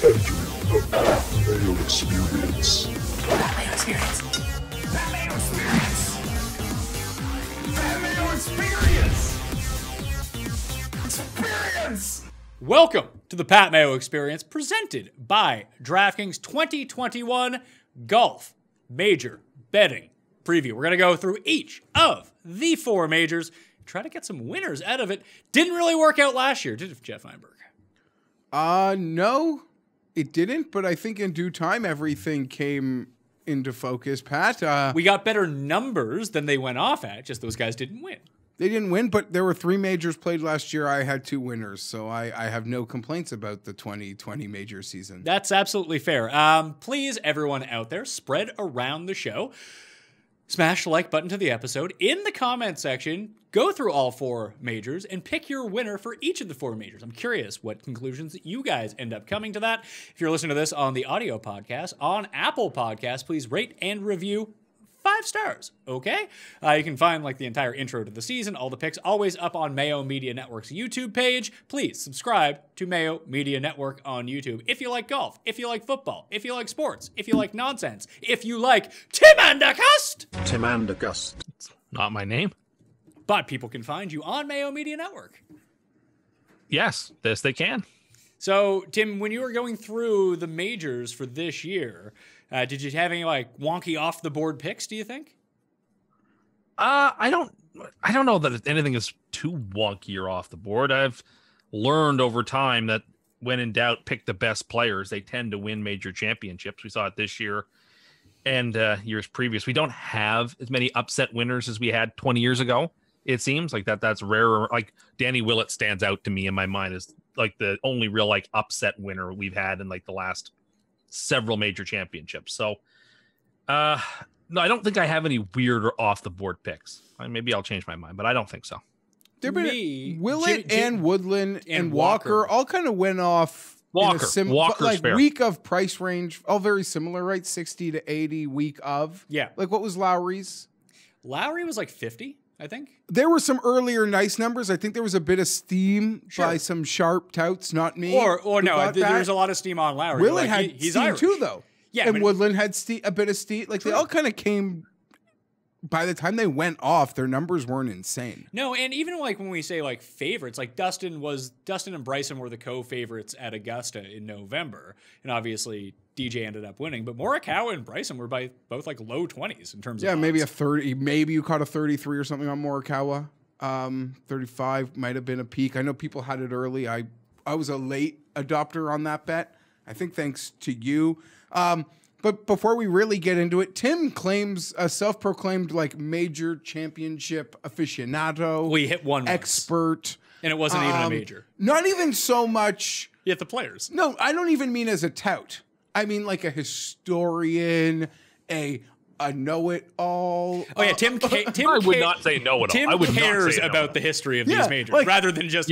Enter the Pat Mayo Experience. Pat Mayo Experience. Pat Mayo Experience. Pat Mayo Experience. Experience. Welcome to the Pat Mayo Experience, presented by DraftKings 2021 Golf Major Betting Preview. We're going to go through each of the four majors, try to get some winners out of it. Didn't really work out last year, did it, Geoff Fienberg? No, it didn't, but I think in due time everything came into focus, Pat. We got better numbers than they went off at, just those guys didn't win. They didn't win, but there were three majors played last year. I had two winners, so I have no complaints about the 2020 major season. That's absolutely fair. Please, everyone out there, spread around the show. Smash the like button to the episode. In the comment section, go through all four majors and pick your winner for each of the four majors. I'm curious what conclusions you guys end up coming to that. If you're listening to this on the audio podcast, on Apple Podcasts, please rate and review 5 stars, okay? You can find like the entire intro to the season, all the picks, always up on Mayo Media Network's YouTube page. Please subscribe to Mayo Media Network on YouTube. If you like golf, if you like football, if you like sports, if you like nonsense, if you like Tim Anderson. Tim Anderson. It's not my name. But people can find you on Mayo Media Network. Yes, this they can. So, Tim, when you were going through the majors for this year, did you have any like wonky off the board picks, do you think? I don't know that anything is too wonky or off the board. I've learned over time that when in doubt, pick the best players. They tend to win major championships. We saw it this year and years previous. We don't have as many upset winners as we had 20 years ago. It seems like that's rarer. Like Danny Willett stands out to me in my mind as like the only real like upset winner we've had in like the last several major championships. So no, I don't think I have any weird or off the board picks. I mean, maybe I'll change my mind, but I don't think so. There Willett and Woodland and Walker all kind of went off. Walker's like fair. Week of price range, all very similar, right? 60 to 80 week of. Yeah. Like what was Lowry's? Lowry was like 50, I think. There were some earlier nice numbers. I think there was a bit of steam by some sharp touts, not me. Or no, there was a lot of steam on Lowry. Willett like, had he's steam Irish. Too, though. Yeah, and Woodland had a bit of steam. Like true. They all kind of came. By the time they went off, their numbers weren't insane. No, and even like when we say like favorites, like Dustin and Bryson were the co-favorites at Augusta in November, and obviously DJ ended up winning. But Morikawa and Bryson were by both like low 20s in terms of odds. Maybe a 30. Maybe you caught a 33 or something on Morikawa. 35 might have been a peak. I know people had it early. I was a late adopter on that bet. I think thanks to you. But before we really get into it, Tim claims a self-proclaimed like major championship aficionado. We hit one expert, and it wasn't even a major. Not even so much. You hit the players. No, I don't even mean as a tout. I mean like a historian, a know-it-all. Oh yeah, Tim cares about the history of these majors, like, rather than just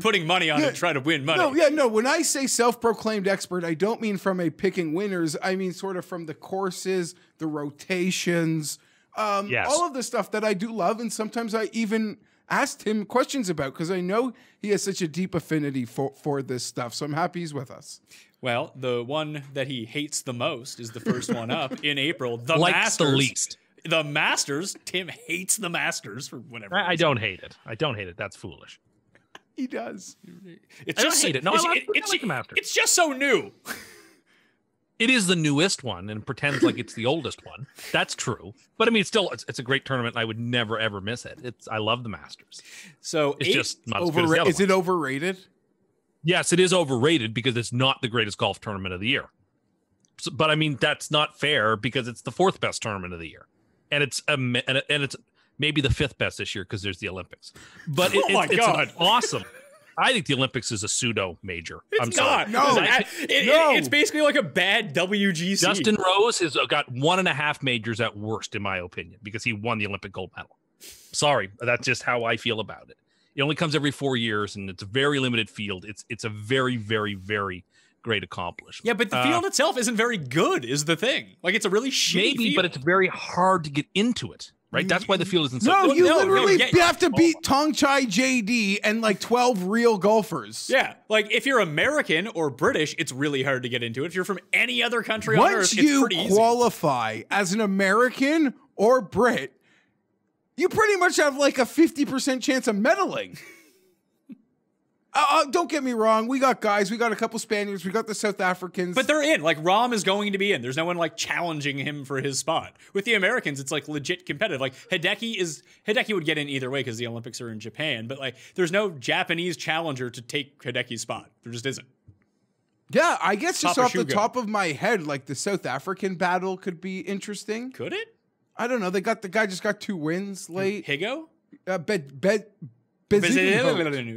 putting money on it and try to win money. No. When I say self-proclaimed expert, I don't mean from a picking winners. I mean sort of from the courses, the rotations, all of the stuff that I do love, and sometimes I even asked him questions about because I know he has such a deep affinity for this stuff. So I'm happy he's with us. Well, the one that he hates the most is the first one up in April. The Likes Masters. The least. The Masters. Tim hates the Masters for whatever. I don't hate it. I don't hate it. That's foolish. He does. It's I just, don't hate it. No, I like the Masters. It's just so new. It is the newest one and pretends like it's the oldest one. That's true. But I mean, it's a great tournament. I would never, ever miss it. I love the Masters. So it's just not as good as the other one. Is it overrated? Yes, it is overrated because it's not the greatest golf tournament of the year. So, but I mean, that's not fair because it's the 4th best tournament of the year. And it's maybe the 5th best this year because there's the Olympics. But it's awesome. I think the Olympics is a pseudo major. I'm sorry. No. It's basically like a bad WGC. Justin Rose has got 1.5 majors at worst, in my opinion, because he won the Olympic gold medal. Sorry, that's just how I feel about it. It only comes every 4 years, and it's a very limited field. It's a very, very, very great accomplishment. Yeah, but the field itself isn't very good, is the thing. Like, it's a really shitty field. But it's very hard to get into it. right? That's why the field isn't so good. No, you literally have to beat Tong Chai JD and like 12 real golfers. Yeah. Like if you're American or British, it's really hard to get into it. If you're from any other country on earth, it's pretty easy. Once you qualify as an American or Brit, you pretty much have like a 50% chance of meddling. Don't get me wrong. We got guys. We got a couple Spaniards. We got the South Africans. But they're in. Like, Rahm is going to be in. There's no one, like, challenging him for his spot. With the Americans, it's, like, legit competitive. Like, Hideki would get in either way because the Olympics are in Japan. But, like, there's no Japanese challenger to take Hideki's spot. There just isn't. Yeah, I guess just off the top of my head, like, the South African battle could be interesting. Could it? I don't know. They got the guy just got 2 wins late. Higo?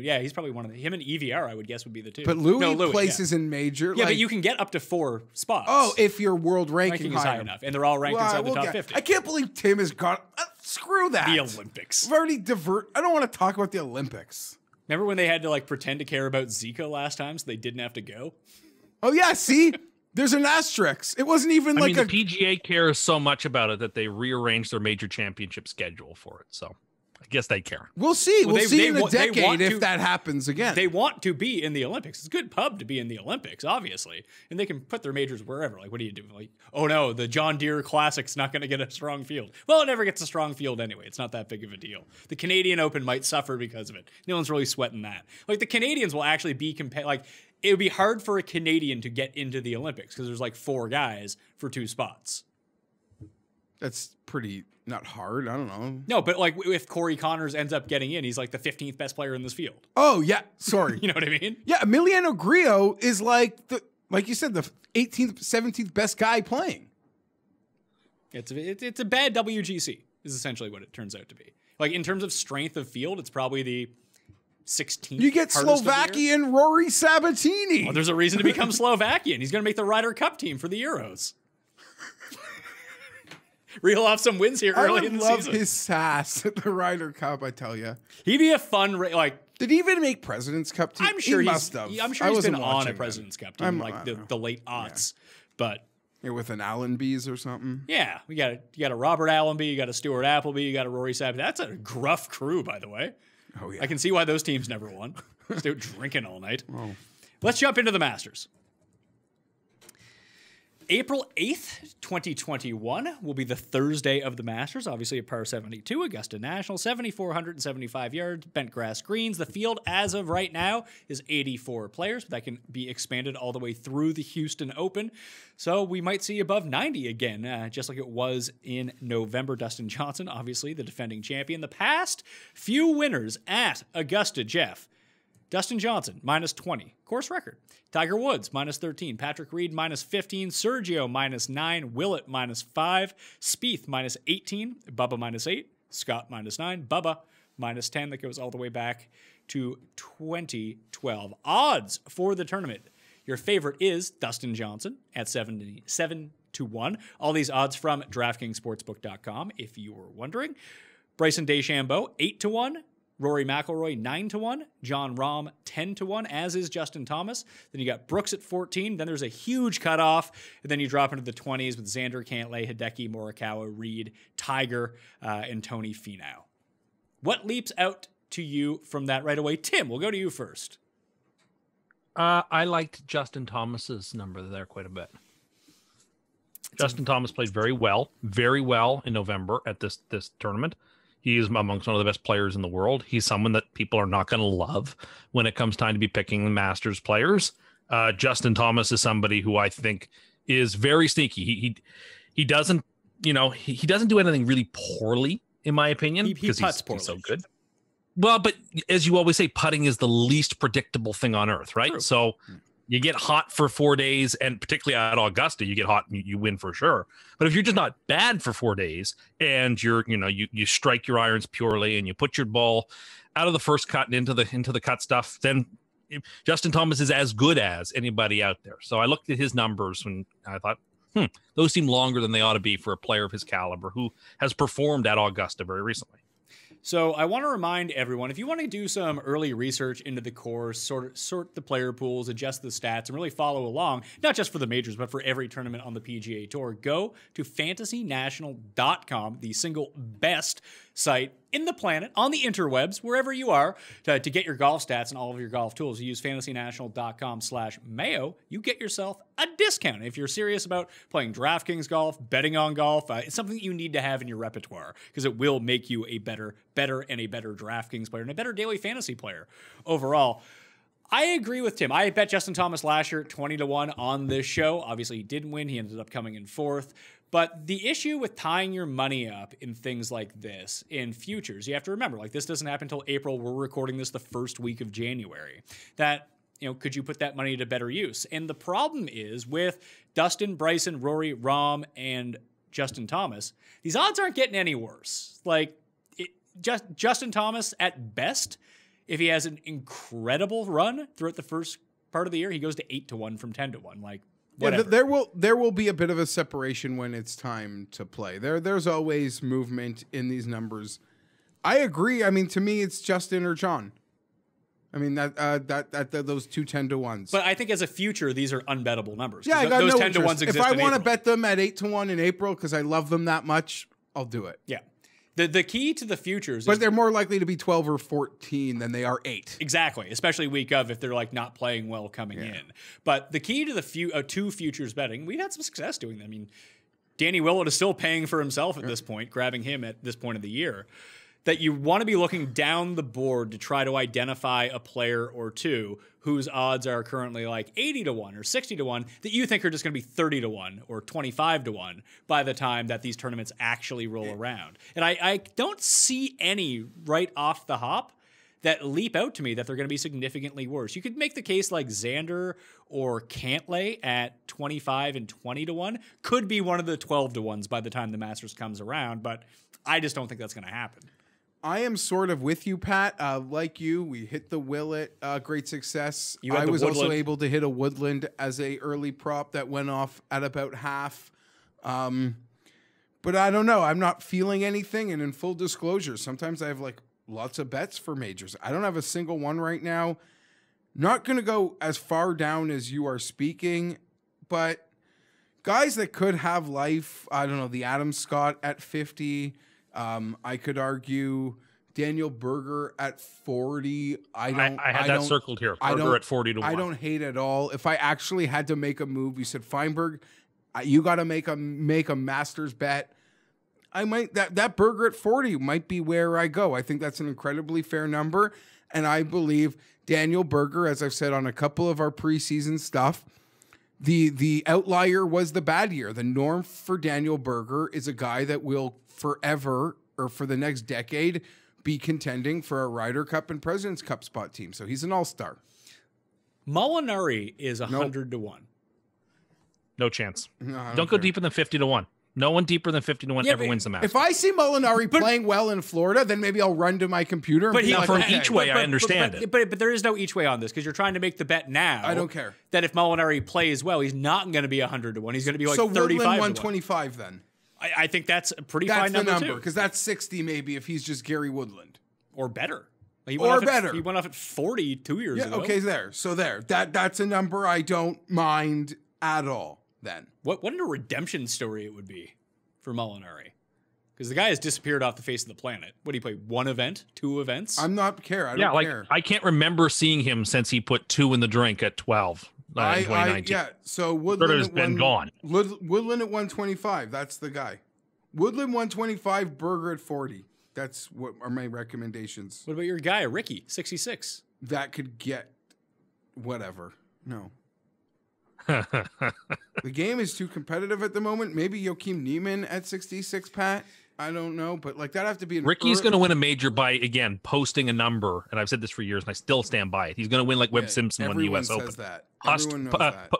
Yeah, he's probably one of them. Him and EVR, I would guess, would be the two. But Louis places in major. Yeah, like, but you can get up to 4 spots. Oh, if your world ranking is high enough. And they're all ranked inside the top 50. I can't believe Tim has got... screw that. The Olympics. We've already divert... I don't want to talk about the Olympics. Remember when they had to, like, pretend to care about Zika last time so they didn't have to go? Oh, yeah, see? There's an asterisk. It wasn't even like a... The PGA cares so much about it that they rearranged their major championship schedule for it, so... I guess they care. We'll see. We'll see in a decade if that happens again. They want to be in the Olympics. It's a good pub to be in the Olympics, obviously. And they can put their majors wherever. Like, what do you do? Like, oh, no, the John Deere Classic's not going to get a strong field. Well, it never gets a strong field anyway. It's not that big of a deal. The Canadian Open might suffer because of it. No one's really sweating that. Like, the Canadians will actually be competitive. Like, it would be hard for a Canadian to get into the Olympics because there's, like, 4 guys for 2 spots. That's pretty... not hard. I don't know. No, but like if Corey Connors ends up getting in, he's like the 15th best player in this field. Oh yeah. Sorry. You know what I mean? Yeah. Emiliano Grillo is like the, like you said, the 18th, 17th best guy playing. It's a bad WGC is essentially what it turns out to be. Like in terms of strength of field, it's probably the 16th. You get Slovakian Rory Sabatini. Well, there's a reason to become Slovakian. He's going to make the Ryder Cup team for the Euros. Reel off some wins here early in the season. I love his sass at the Ryder Cup, I tell you. He'd be a fun, like... Did he even make President's Cup team? I'm sure he must have. I'm sure he's been on a President's Cup team, like the late aughts. But... yeah, with an Allenby's or something? Yeah. You got a Robert Allenby, you got a Stuart Appleby, you got a Rory Sabatini. That's a gruff crew, by the way. Oh, yeah. I can see why those teams never won. Just out drinking all night. Oh. Let's jump into the Masters. April 8th, 2021 will be the Thursday of the Masters. Obviously a par 72, Augusta National, 7,475 yards, bent grass greens. The field as of right now is 84 players, but that can be expanded all the way through the Houston Open. So we might see above 90 again, just like it was in November. Dustin Johnson, obviously the defending champion. The past few winners at Augusta, Jeff. Dustin Johnson, minus 20, course record. Tiger Woods, minus 13. Patrick Reed, minus 15. Sergio, minus 9. Willett, minus 5. Spieth, minus 18. Bubba, minus 8. Scott, minus 9. Bubba, minus 10. That goes all the way back to 2012. Odds for the tournament. Your favorite is Dustin Johnson at 7 to 1. All these odds from DraftKings Sportsbook.com, if you were wondering. Bryson DeChambeau, 8 to 1. Rory McIlroy, 9 to 1. John Rahm, 10 to 1, as is Justin Thomas. Then you got Brooks at 14. Then there's a huge cutoff. And then you drop into the 20s with Xander, Cantlay, Hideki, Morikawa, Reed, Tiger, and Tony Finau. What leaps out to you from that right away? Tim, we'll go to you first. I liked Justin Thomas's number there quite a bit. Justin Thomas played very well in November at this tournament. He is amongst one of the best players in the world. He's someone that people are not going to love when it comes time to be picking the Masters players. Justin Thomas is somebody who I think is very sneaky. He doesn't, you know, he doesn't do anything really poorly, in my opinion, because he's so good. Well, but as you always say, putting is the least predictable thing on earth, right? True. So you get hot for 4 days, and particularly at Augusta, you get hot and you win for sure. But if you're just not bad for 4 days and you're, you know, you strike your irons purely and you put your ball out of the first cut and into the cut stuff, then Justin Thomas is as good as anybody out there. So I looked at his numbers and I thought, those seem longer than they ought to be for a player of his caliber who has performed at Augusta very recently. So I want to remind everyone, if you want to do some early research into the course, sort the player pools, adjust the stats, and really follow along, not just for the majors, but for every tournament on the PGA Tour, go to fantasynational.com, the single best site in the planet, on the interwebs, wherever you are, to get your golf stats and all of your golf tools. You use fantasynational.com/Mayo, you get yourself a discount. If you're serious about playing DraftKings golf, betting on golf, it's something that you need to have in your repertoire because it will make you a better DraftKings player and a better daily fantasy player overall. I agree with Tim. I bet Justin Thomas last year 20-1 on this show. Obviously, he didn't win. He ended up coming in fourth. But the issue with tying your money up in things like this, in futures, you have to remember, like, this doesn't happen until April. We're recording this the first week of January. That, you know, could you put that money to better use? And the problem is with Dustin, Bryson, Rory, Rahm, and Justin Thomas, these odds aren't getting any worse. Like, Justin Thomas, at best, if he has an incredible run throughout the first part of the year, he goes to 8-1 from 10-1. Like, whatever. Yeah, there will be a bit of a separation when it's time to play. There's always movement in these numbers. I agree. I mean, to me, it's Justin or John. I mean, those two 10-1s. But I think as a future, these are unbettable numbers. Yeah, I got those no 10-1s exist. If I want to bet them at 8-1 in April because I love them that much, I'll do it. Yeah. The key to the futures, but they're more likely to be 12 or 14 than they are 8. Exactly, especially week of if they're like not playing well coming in. But the key to the two futures betting, we've had some success doing that. I mean, Danny Willett is still paying for himself at this point, grabbing him at this point of the year. That you want to be looking down the board to try to identify a player or two whose odds are currently like 80-1 or 60-1 that you think are just going to be 30-1 or 25-1 by the time that these tournaments actually roll around. And I don't see any right off the hop that leap out to me that they're going to be significantly worse. You could make the case like Xander or Cantlay at 25- and 20-1 could be one of the 12-1s by the time the Masters comes around, but I just don't think that's going to happen. I am sort of with you, Pat. Like you, we hit the Willett, great success. I was also able to hit a Woodland as a early prop that went off at about half. But I don't know. I'm not feeling anything. And in full disclosure, sometimes I have like lots of bets for majors. I don't have a single one right now. Not going to go as far down as you are speaking, but guys that could have life, I don't know, the Adam Scott at 50. I could argue Daniel Berger at 40. I had that circled here. Berger at 40-1. I don't hate at all. If I actually had to make a move, you said Fienberg, you got to make a Masters bet. I might that Berger at 40 might be where I go. I think that's an incredibly fair number, and I believe Daniel Berger, as I've said on a couple of our preseason stuff. The outlier was the bad year. The norm for Daniel Berger is a guy that will forever or for the next decade be contending for a Ryder Cup and President's Cup spot team. So he's an all-star. Molinari is 100-1. No chance. No, don't go deeper than 50-1. No one deeper than 50-1 ever wins the match. If I see Molinari playing well in Florida, then maybe I'll run to my computer. And but there is no each way on this because you're trying to make the bet now. I don't care that if Molinari plays well, he's not going to be 100-1. He's going to be like 35-1. So 125 then. I think that's a pretty fine number because that's 60 maybe if he's just Gary Woodland or better. He went he went off at 40 2 years ago. Okay, that's a number I don't mind at all. Then what a redemption story it would be for Molinari, because the guy has disappeared off the face of the planet. What, he played one event, two events? I'm not care. I don't care. I can't remember seeing him since he put two in the drink at 12. In 2019. So Woodland has been gone. Woodland at 125. That's the guy. Woodland 125. Berger at 40. That's what are my recommendations. What about your guy Ricky 66? That could get whatever. No. The game is too competitive at the moment. Maybe Joachim Niemann at 66, Pat. I don't know, but like that have to be. Ricky's going to win a major by again posting a number, and I've said this for years, and I still stand by it. He's going to win like Webb Simpson won the US Open. Everyone knows that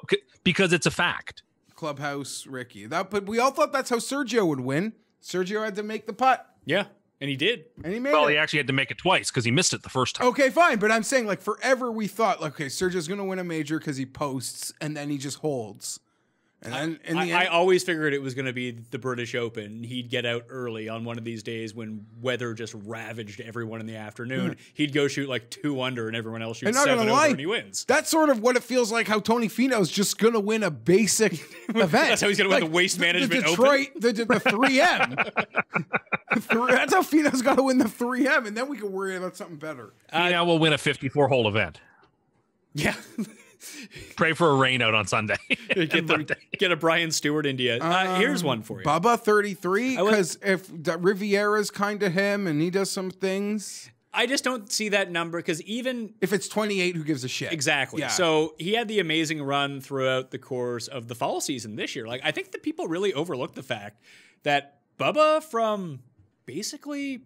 because it's a fact. Clubhouse Ricky. But we all thought that's how Sergio would win. Sergio had to make the putt. Yeah. And he did. And he made it. He actually had to make it twice because he missed it the first time. Okay, fine. But I'm saying, like, forever we thought, like, okay, Sergio's going to win a major because he posts and then he just holds. And then I always figured it was going to be the British Open. He'd get out early on one of these days when weather just ravaged everyone in the afternoon. Mm. He'd go shoot like 2 under and everyone else shoots 7 over and he wins. That's sort of what it feels like how Tony Finau's just going to win a basic event. That's how he's going to win the Waste Management Detroit Open. The 3M. That's how Finau's got to win the 3M, and then we can worry about something better. Finau will win a 54-hole event. Yeah. Pray for a rain out on Sunday. Get a Brian Stewart India. Here's one for you. Bubba 33, because if Riviera's kind to him and he does some things. I just don't see that number because even if it's 28, who gives a shit? Exactly. Yeah. So he had the amazing run throughout the course of the fall season this year. Like, I think that people really overlooked the fact that Bubba from basically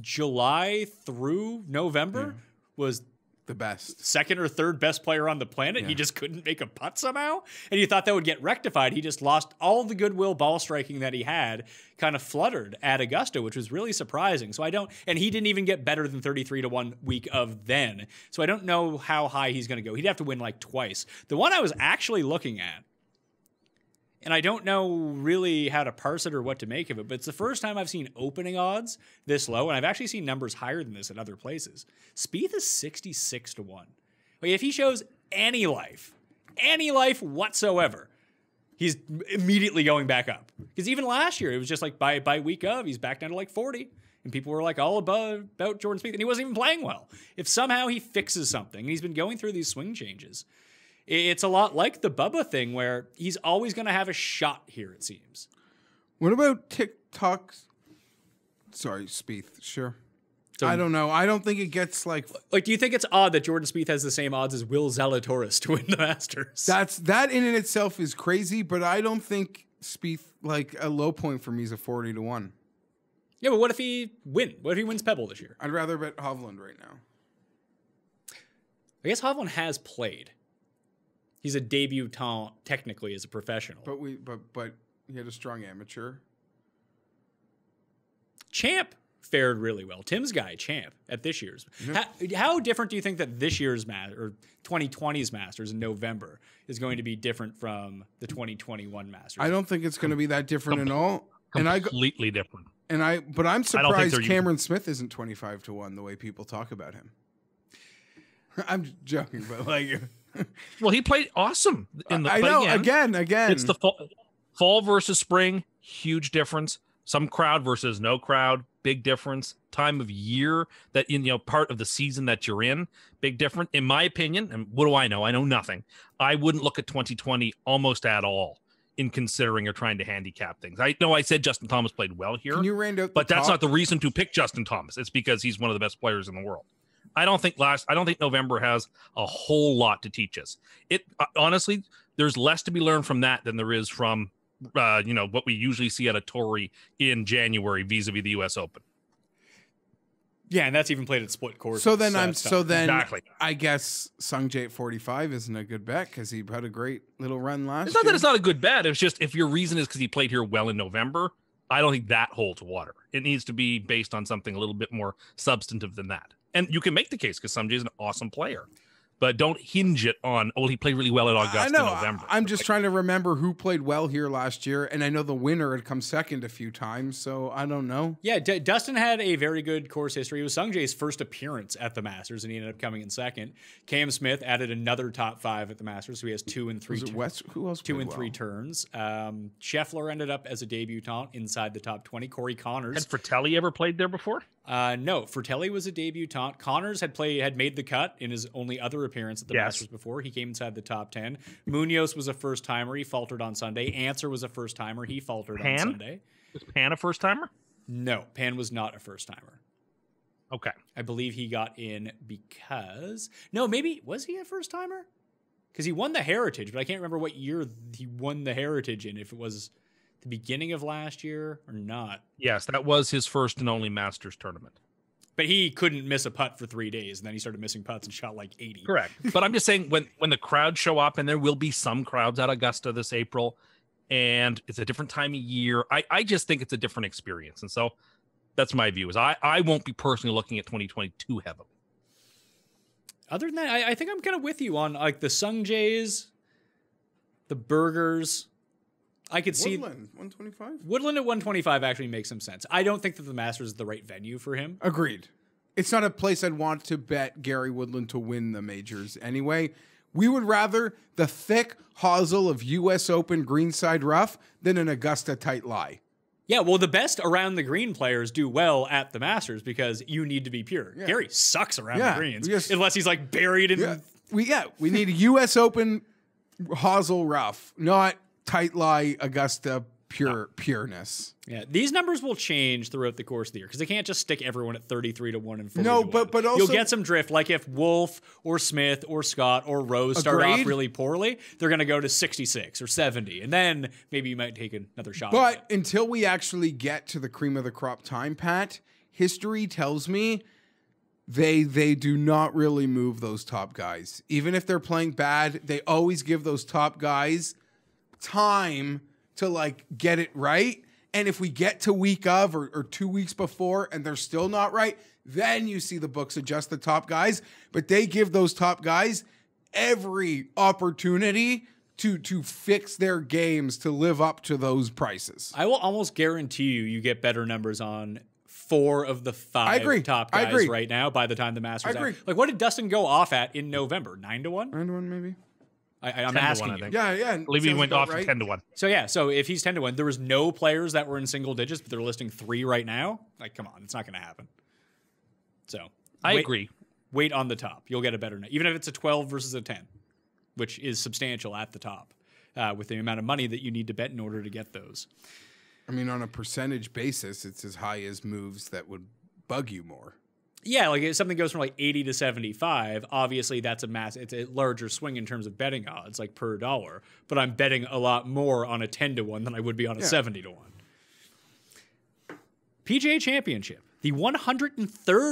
July through November was the best, second or third best player on the planet. Yeah. He just couldn't make a putt somehow, and you thought that would get rectified. He just lost all the goodwill ball striking that he had, kind of fluttered at Augusta, which was really surprising. So I don't, and he didn't even get better than 33-1 week of then. So I don't know how high he's going to go. He'd have to win like twice. The one I was actually looking at, and I don't know really how to parse it or what to make of it, but it's the first time I've seen opening odds this low, and I've actually seen numbers higher than this at other places. Spieth is 66-1. Like, if he shows any life whatsoever, he's immediately going back up. Because even last year, it was just like by week of, he's back down to like 40. And people were like all about Jordan Spieth, and he wasn't even playing well. If somehow he fixes something, and he's been going through these swing changes, it's a lot like the Bubba thing where he's always going to have a shot here, it seems. What about TikTok's? Sorry, Spieth. Sure. So, I don't know. I don't think it gets like... Like, do you think it's odd that Jordan Spieth has the same odds as Will Zalatoris to win the Masters? That in and itself is crazy, but I don't think Spieth, like, a low point for me is a 40-1. Yeah, but what if he wins? What if he wins Pebble this year? I'd rather bet Hovland right now. I guess Hovland has played. He's a debutant technically as a professional. But but he had a strong amateur. Champ fared really well. Tim's guy, Champ, at this year's. How different do you think that this year's or 2020's Masters in November is going to be different from the 2021 Masters? I don't think it's going to be that different at all. Completely different. And but I'm surprised Cameron Smith isn't 25-1 the way people talk about him. I'm joking, but like. Well, he played awesome. I know. Again. It's the fall versus spring, huge difference. Some crowd versus no crowd, big difference. Time of year that part of the season that you're in, big difference. In my opinion, and what do I know? I know nothing. I wouldn't look at 2020 almost at all in considering or trying to handicap things. I know I said Justin Thomas played well here, but that's not the reason to pick Justin Thomas. It's because he's one of the best players in the world. I don't think November has a whole lot to teach us. It honestly, there's less to be learned from that than there is from, what we usually see at a Torrey in January vis-a-vis the US Open. Yeah, and that's even played at split courses. So then I guess Sungjae at 45 isn't a good bet because he had a great little run last year. It's not that it's not a good bet. It's just if your reason is because he played here well in November, I don't think that holds water. It needs to be based on something a little bit more substantive than that. And you can make the case because Sungjae is an awesome player, but don't hinge it on, he played really well at Augusta in November. I'm just trying to remember who played well here last year, and I know the winner had come second a few times, so I don't know. Yeah, Dustin had a very good course history. It was Sungjae's first appearance at the Masters, and he ended up coming in second. Cam Smith added another top five at the Masters, so he has 2 and 3 turns. Who else? 2 and 3 turns. Scheffler ended up as a debutant inside the top 20. Corey Connors. Had Fratelli ever played there before? No, Fratelli was a debutant. Connors had made the cut in his only other appearance at the Masters before. He came inside the top 10. Munoz was a first-timer. He faltered on Sunday. Anser was a first-timer. He faltered on Sunday. Was Pan a first-timer? No, Pan was not a first-timer. Okay. I believe he got in because... No, maybe... Was he a first-timer? Because he won the Heritage, but I can't remember what year he won the Heritage in, if it was... the beginning of last year or not. Yes, that was his first and only Masters tournament. But he couldn't miss a putt for 3 days, and then he started missing putts and shot like 80. Correct. But I'm just saying when the crowds show up, and there will be some crowds at Augusta this April, and it's a different time of year. I just think it's a different experience. And so that's my view, is I won't be personally looking at 2022 heavily. Other than that, I think I'm kind of with you on like the Sungjaes, the Burgers, I could see Woodland 125. Woodland at 125 actually makes some sense. I don't think that the Masters is the right venue for him. Agreed. It's not a place I'd want to bet Gary Woodland to win the majors anyway. We would rather the thick hosel of US Open greenside rough than an Augusta tight lie. Yeah, well, the best around the green players do well at the Masters because you need to be pure. Yeah. Gary sucks around the greens unless he's like buried in. Yeah, we need a US Open hosel rough, not tight lie Augusta pureness. Yeah, these numbers will change throughout the course of the year because they can't just stick everyone at 33 to 1 and 40 to 1. No, but also you'll get some drift. Like if Wolf or Smith or Scott or Rose start off really poorly, they're going to go to 66 or 70, and then maybe you might take another shot. But until we actually get to the cream of the crop time, Pat, history tells me they do not really move those top guys. Even if they're playing bad, they always give those top guys time to like get it right. And if we get to week of or 2 weeks before and they're still not right, then you see the books adjust the top guys. But they give those top guys every opportunity to fix their games to live up to those prices. I will almost guarantee you get better numbers on 4 of the 5 top guys right now by the time the Masters out. Like what did Dustin go off at in November? 9 to 1? 9 to 1 maybe. I'm asking you. Yeah. Levy went off to 10 to 1. So, yeah. So, if he's 10 to 1, there was no players that were in single digits, but they're listing 3 right now. Like, come on. It's not going to happen. So, I agree. Wait on the top. You'll get a better net. Even if it's a 12 versus a 10, which is substantial at the top with the amount of money that you need to bet in order to get those. I mean, on a percentage basis, it's as high as moves that would bug you more. Yeah, like if something goes from like 80 to 75, obviously that's a it's a larger swing in terms of betting odds, like per dollar. But I'm betting a lot more on a 10 to 1 than I would be on a 70 to 1. PGA Championship. The 103rd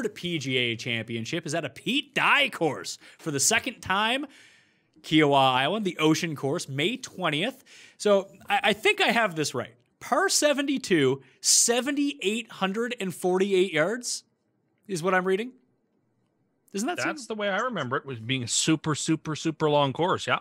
PGA Championship is at a Pete Dye course for the second time. Kiawah Island, the Ocean Course, May 20th. So I think I have this right. Par 72, 7,848 yards. Is what I'm reading. Isn't that That's the way I remember it, was being a super, super, super long course, yeah.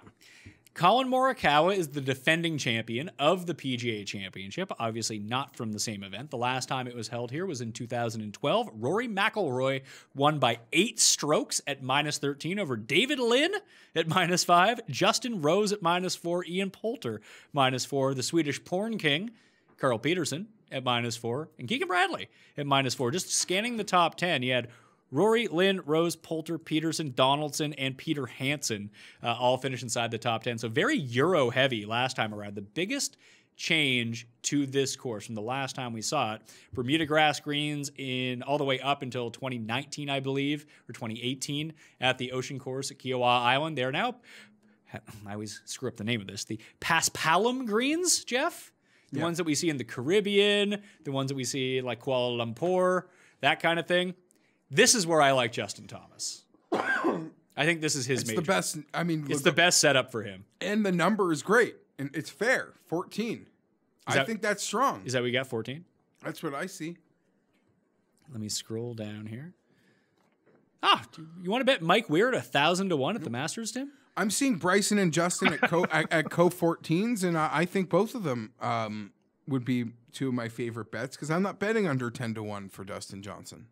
Colin Morikawa is the defending champion of the PGA Championship, obviously not from the same event. The last time it was held here was in 2012. Rory McIlroy won by 8 strokes at -13 over David Lynn at -5, Justin Rose at -4, Ian Poulter -4, the Swedish porn king, Carl Peterson, at -4, and Keegan Bradley at -4. Just scanning the top 10, you had Rory, Lynn, Rose, Poulter, Peterson, Donaldson, and Peter Hansen all finish inside the top 10. So very Euro-heavy last time around. The biggest change to this course from the last time we saw it, Bermuda grass greens in all the way up until 2019, I believe, or 2018 at the Ocean Course at Kiawah Island. They are now, I always screw up the name of this, the Paspalum greens, Jeff? The ones that we see in the Caribbean, the ones that we see like Kuala Lumpur, that kind of thing. This is where I like Justin Thomas. I think this is his major. It's the best. I mean, it's the best setup for him. And the number is great. And it's fair. 14. I think that's strong. Is that what you got, 14? That's what I see. Let me scroll down here. Ah, you want to bet Mike Weir at 1,000 to 1 at the Masters, Tim? I'm seeing Bryson and Justin at co-14s, and I think both of them would be two of my favorite bets because I'm not betting under 10 to 1 for Dustin Johnson.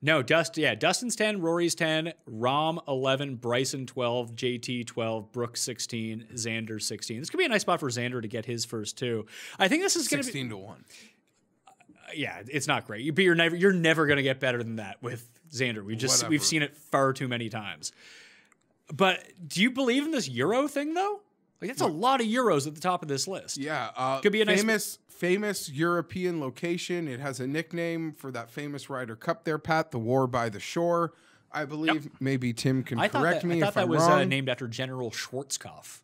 No, Dustin's 10, Rory's 10, Rom 11, Bryson 12, JT 12, Brooks 16, Xander 16. This could be a nice spot for Xander to get his first two. I think this is going to be 16 to 1. Yeah, it's not great. You're never going to get better than that with Xander. We've seen it far too many times. But do you believe in this Euro thing, though? Like, that's a lot of Euros at the top of this list. Yeah. Could be a nice famous European location. It has a nickname for that famous Ryder Cup there, Pat, the War by the Shore, I believe. Yep. Maybe Tim can correct me if I'm wrong. I thought that was named after General Schwarzkopf.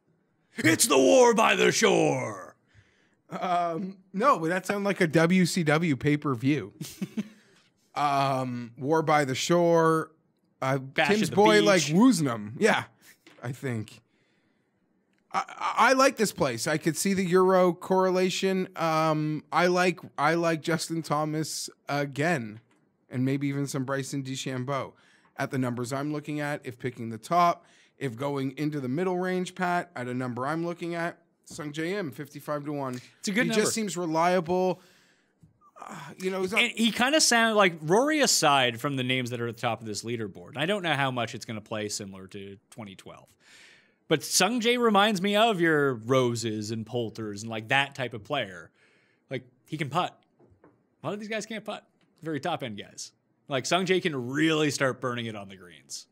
It's the War by the Shore! No, but that sounds like a WCW pay-per-view. War by the Shore... Tim's boy like Woosnam. Yeah, I think. I like this place. I could see the Euro correlation. I like Justin Thomas again, and maybe even some Bryson DeChambeau at the numbers I'm looking at. If picking the top, if going into the middle range, Pat, at a number I'm looking at, Sung J.M., 55-1. It's a good number. He just seems reliable. You know, and he kind of sounded like Rory aside from the names that are at the top of this leaderboard. I don't know how much it's going to play similar to 2012. But Sung Jae reminds me of your Roses and Poulters and like that type of player. Like he can putt. A lot of these guys can't putt. Very top end guys. Like Sung Jae can really start burning it on the greens.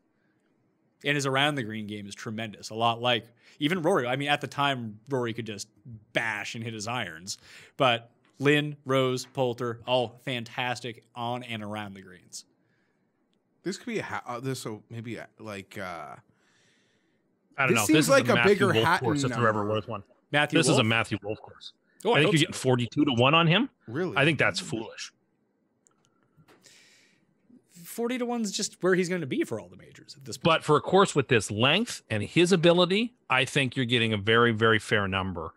And his around the green game is tremendous. A lot like even Rory. I mean, at the time, Rory could just bash and hit his irons. But Lynn, Rose, Poulter, all fantastic on and around the greens. This could be a I don't know. This is like a bigger hat course if there ever was one. Matthew Wolf? This is a Matthew Wolf course. Oh, I think you're getting 42-1 on him. Really? I think that's foolish. 40-1's just where he's going to be for all the majors at this point. But for a course with this length and his ability, I think you're getting a very, very fair number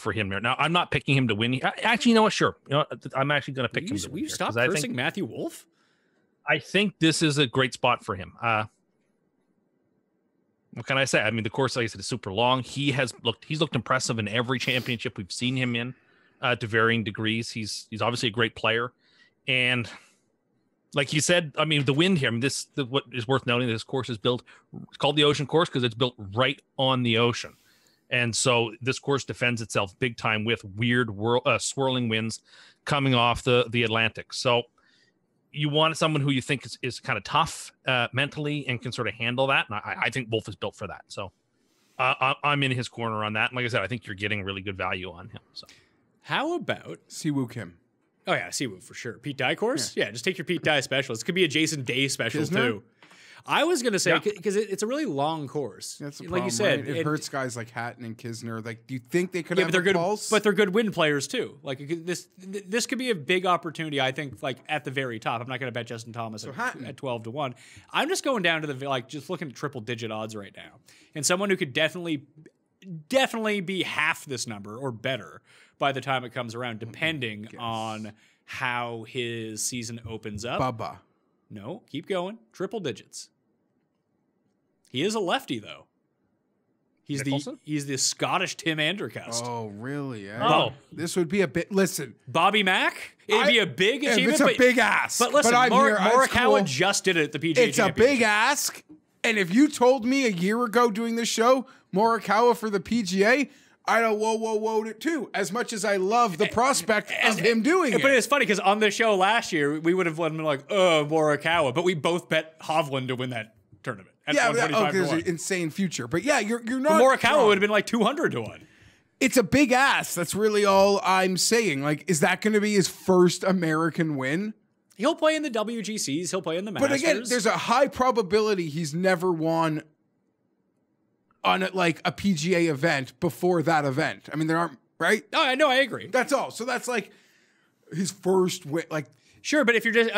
for him there. Now, I'm not picking him to win. Actually, you know what? Sure. You know, I'm actually going to pick him to win. Will you stop cursing Matthew Wolf? I think this is a great spot for him. What can I say? I mean, the course, like I said, is super long. He has looked, he's looked impressive in every championship we've seen him in, to varying degrees. He's obviously a great player. And like you said, I mean, the wind here, I mean, what is worth noting, this course is built, it's called the Ocean Course because it's built right on the ocean. And so this course defends itself big time with weird swirling winds coming off the Atlantic. So you want someone who you think is kind of tough mentally and can sort of handle that. And I think Wolf is built for that. So I'm in his corner on that. And like I said, I think you're getting really good value on him. So how about Siwoo Kim? Oh yeah, Siwoo for sure. Pete Dye course? Yeah, just take your Pete Dye special. This could be a Jason Day special too. I was going to say, because it's a really long course. That's the problem, you said, right? It hurts guys like Hatton and Kisner. Like, do you think they could have a pulse? But they're good wind players, too. Like, this could be a big opportunity, I think, like, at the very top. I'm not going to bet Justin Thomas at 12-1. I'm just going down to the, like, just looking at triple-digit odds right now. And someone who could definitely be half this number or better by the time it comes around, depending on how his season opens up. Bubba. No, keep going. Triple digits. He is a lefty, though. He's the Scottish Tim Andercust. Oh, really? Yeah. Oh. This would be a bit... Listen. Bobby Mack? It'd be a big achievement. It's a big ask. But listen, Morikawa just did it at the PGA Championship. It's a big ask. And if you told me a year ago doing this show, Morikawa for the PGA... I know, whoa it too. As much as I love the prospect of him doing it. But it's funny because on the show last year, we would have been like, oh, Morikawa. But we both bet Hovland to win that tournament. At 125 to 1. There's an insane future. But yeah, you're not. But Morikawa would have been like 200-1. It's a big ass. That's really all I'm saying. Like, is that going to be his first American win? He'll play in the WGCs. He'll play in the Masters. But again, there's a high probability he's never won on like a PGA event before that event. I mean, there aren't, right? Oh, I know, I agree. That's all. So that's like his first win. Like, sure, but if you're just,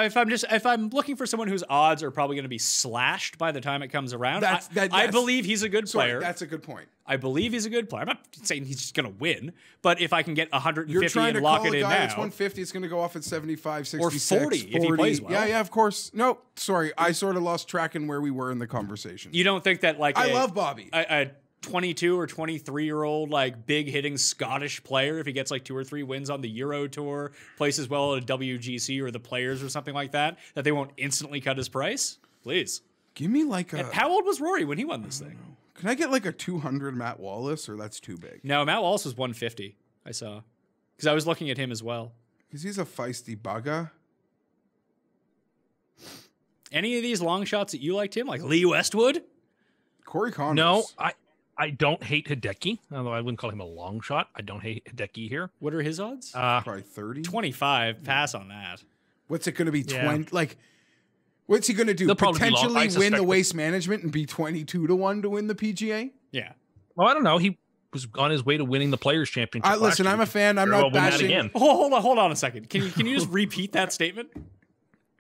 if I'm looking for someone whose odds are probably going to be slashed by the time it comes around, I believe he's a good player. Sorry, that's a good point. I believe he's a good player. I'm not saying he's just going to win, but if I can get 150 you're trying and lock to call it in a guy now, it's 150. It's going to go off at 75, 66, or 40 if he plays well. Yeah, yeah, of course. No, sorry, I sort of lost track in where we were in the conversation. You don't think that like I love Bobby, a 22 or 23-year-old like big hitting Scottish player, if he gets like 2 or 3 wins on the Euro Tour, plays as well at a WGC or the Players or something like that, that they won't instantly cut his price? Please give me like a. And how old was Rory when he won this thing? Know. Can I get like a 200 Matt Wallace, or that's too big? No, Matt Wallace was 150, I saw. Because I was looking at him as well. Because he's a feisty bugger. Any of these long shots that you liked him? Like Lee Westwood? Corey Connors. No, I don't hate Hideki. Although I wouldn't call him a long shot. I don't hate Hideki here. What are his odds? Probably 30. 25. Pass on that. What's it going to be? 20? Like... What's he going to do? Potentially win the Waste Management and be 22-1 to win the PGA? Yeah. Well, I don't know. He was on his way to winning the Players Championship. Listen, I'm a fan. I'm not bashing. Hold on a second. Can you just repeat that statement?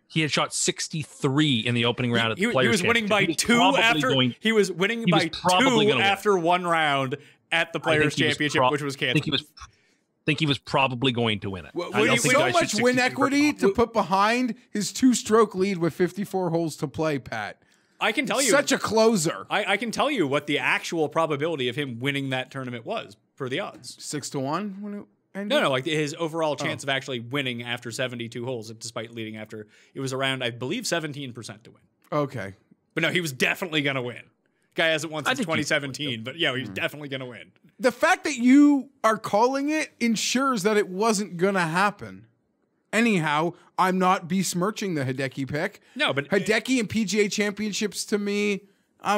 He had shot 63 in the opening round at the Players Championship. He was winning by two after one round at the Players Championship, which was canceled. I think he was probably going to win it. Well, so much win equity to put behind his 2-stroke lead with 54 holes to play, Pat. I can tell you. Such a closer. I can tell you what the actual probability of him winning that tournament was for the odds. 6 to 1? No, like his overall chance of actually winning after 72 holes, despite leading after, it was around, I believe, 17% to win. Okay. But no, he was definitely going to win. Guy hasn't won since 2017, but yeah, he's definitely going to win. The fact that you are calling it ensures that it wasn't going to happen. Anyhow, I'm not besmirching the Hideki pick. No, but Hideki and PGA championships to me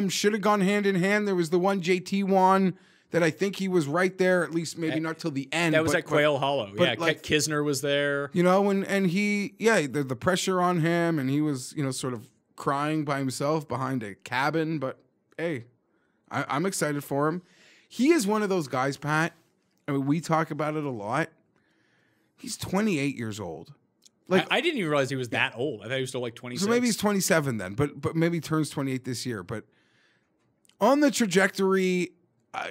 should have gone hand in hand. There was the one JT won that I think he was right there, at least maybe not till the end. That was at Quail Hollow. Yeah, like, Kisner was there. You know, and he, yeah, the pressure on him, and he was, you know, sort of crying by himself behind a cabin. But hey, I'm excited for him. He is one of those guys, Pat. I mean, we talk about it a lot. He's 28 years old. Like I didn't even realize he was that old. I thought he was still like 26. So maybe he's 27 then, but maybe turns 28 this year. But on the trajectory,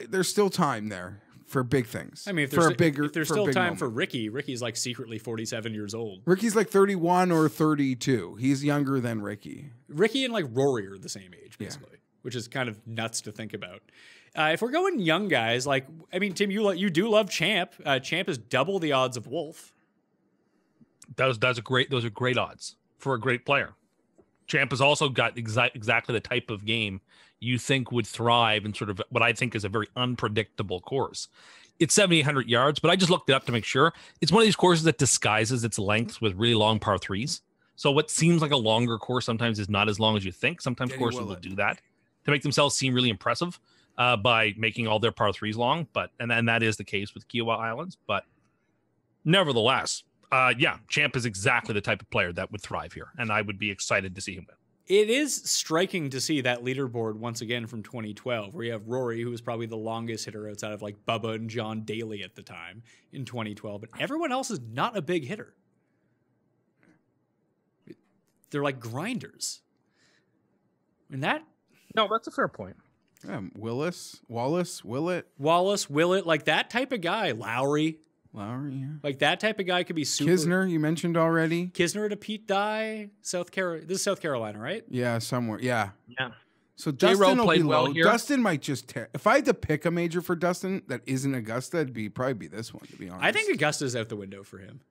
there's still time there for big things. I mean, if there's still time for Ricky. Ricky's like secretly 47 years old. Ricky's like 31 or 32. He's younger than Ricky. Ricky and like Rory are the same age, basically, which is kind of nuts to think about. If we're going young guys, like, I mean, Tim, you do love Champ. Champ is double the odds of Wolf. Those are great odds for a great player. Champ has also got exactly the type of game you think would thrive in sort of what I think is a very unpredictable course. It's 7,800 yards, but I just looked it up to make sure. It's one of these courses that disguises its length with really long par threes. So what seems like a longer course sometimes is not as long as you think. Sometimes courses will do that to make themselves seem really impressive. By making all their par threes long, and that is the case with Kiawah Islands. But nevertheless, yeah, Champ is exactly the type of player that would thrive here, and I would be excited to see him win. It is striking to see that leaderboard once again from 2012, where you have Rory, who was probably the longest hitter outside of like Bubba and John Daly at the time in 2012, but everyone else is not a big hitter. They're like grinders, and that's a fair point. Yeah, Wallace, Willett, like that type of guy. Lowry, yeah. Like that type of guy could be super. Kisner, you mentioned already. Kisner to Pete Dye, South Carolina. This is South Carolina, right? Yeah, somewhere. Yeah. So Dustin will be low. Here. Dustin might just tear. If I had to pick a major for Dustin that isn't Augusta, it'd probably be this one, to be honest. I think Augusta's out the window for him.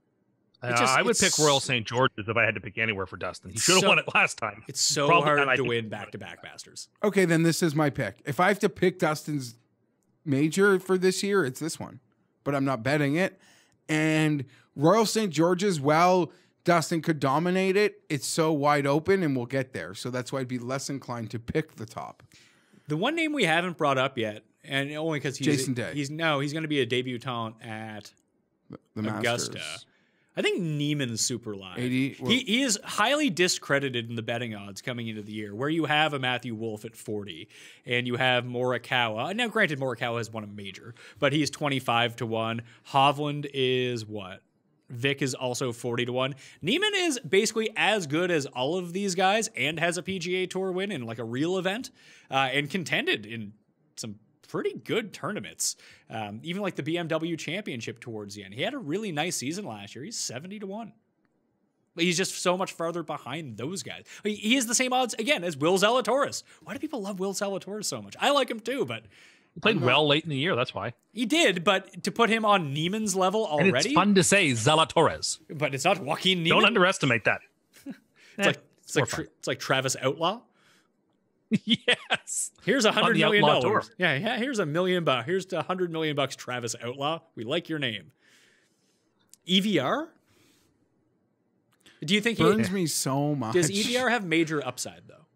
I would pick Royal St. George's if I had to pick anywhere for Dustin. He should have won it last time. It's so hard to win back-to-back Masters. Okay, then this is my pick. If I have to pick Dustin's major for this year, it's this one. But I'm not betting it. And Royal St. George's, well, Dustin could dominate it. It's so wide open, and we'll get there. So that's why I'd be less inclined to pick the top. The one name we haven't brought up yet, and only because he's... Jason Day. He's going to be a debutant at the Augusta. Masters. I think Neiman's super live. He is highly discredited in the betting odds coming into the year, where you have a Matthew Wolff at 40, and you have Morikawa. Now, granted, Morikawa has won a major, but he's 25 to 1. Hovland is what? Vic is also 40 to 1. Neiman is basically as good as all of these guys and has a PGA Tour win in like a real event and contended in some pretty good tournaments, even like the BMW Championship towards the end. He had a really nice season last year. He's 70 to 1. He's just so much farther behind those guys. He is the same odds, again, as Will Zalatoris. Why do people love Will Zalatoris so much? I like him too, but... He played well late in the year, that's why. He did, but to put him on Neiman's level already... And it's fun to say Zalatoris. But it's not Joaquin Neiman. Don't underestimate that. It's like Travis Outlaw. Yes. Here's $100 million. Tour. Yeah. Here's $1 million. Here's the $100 million, Travis Outlaw. We like your name. EVR. Do you think he burns me so much? Does EVR have major upside though?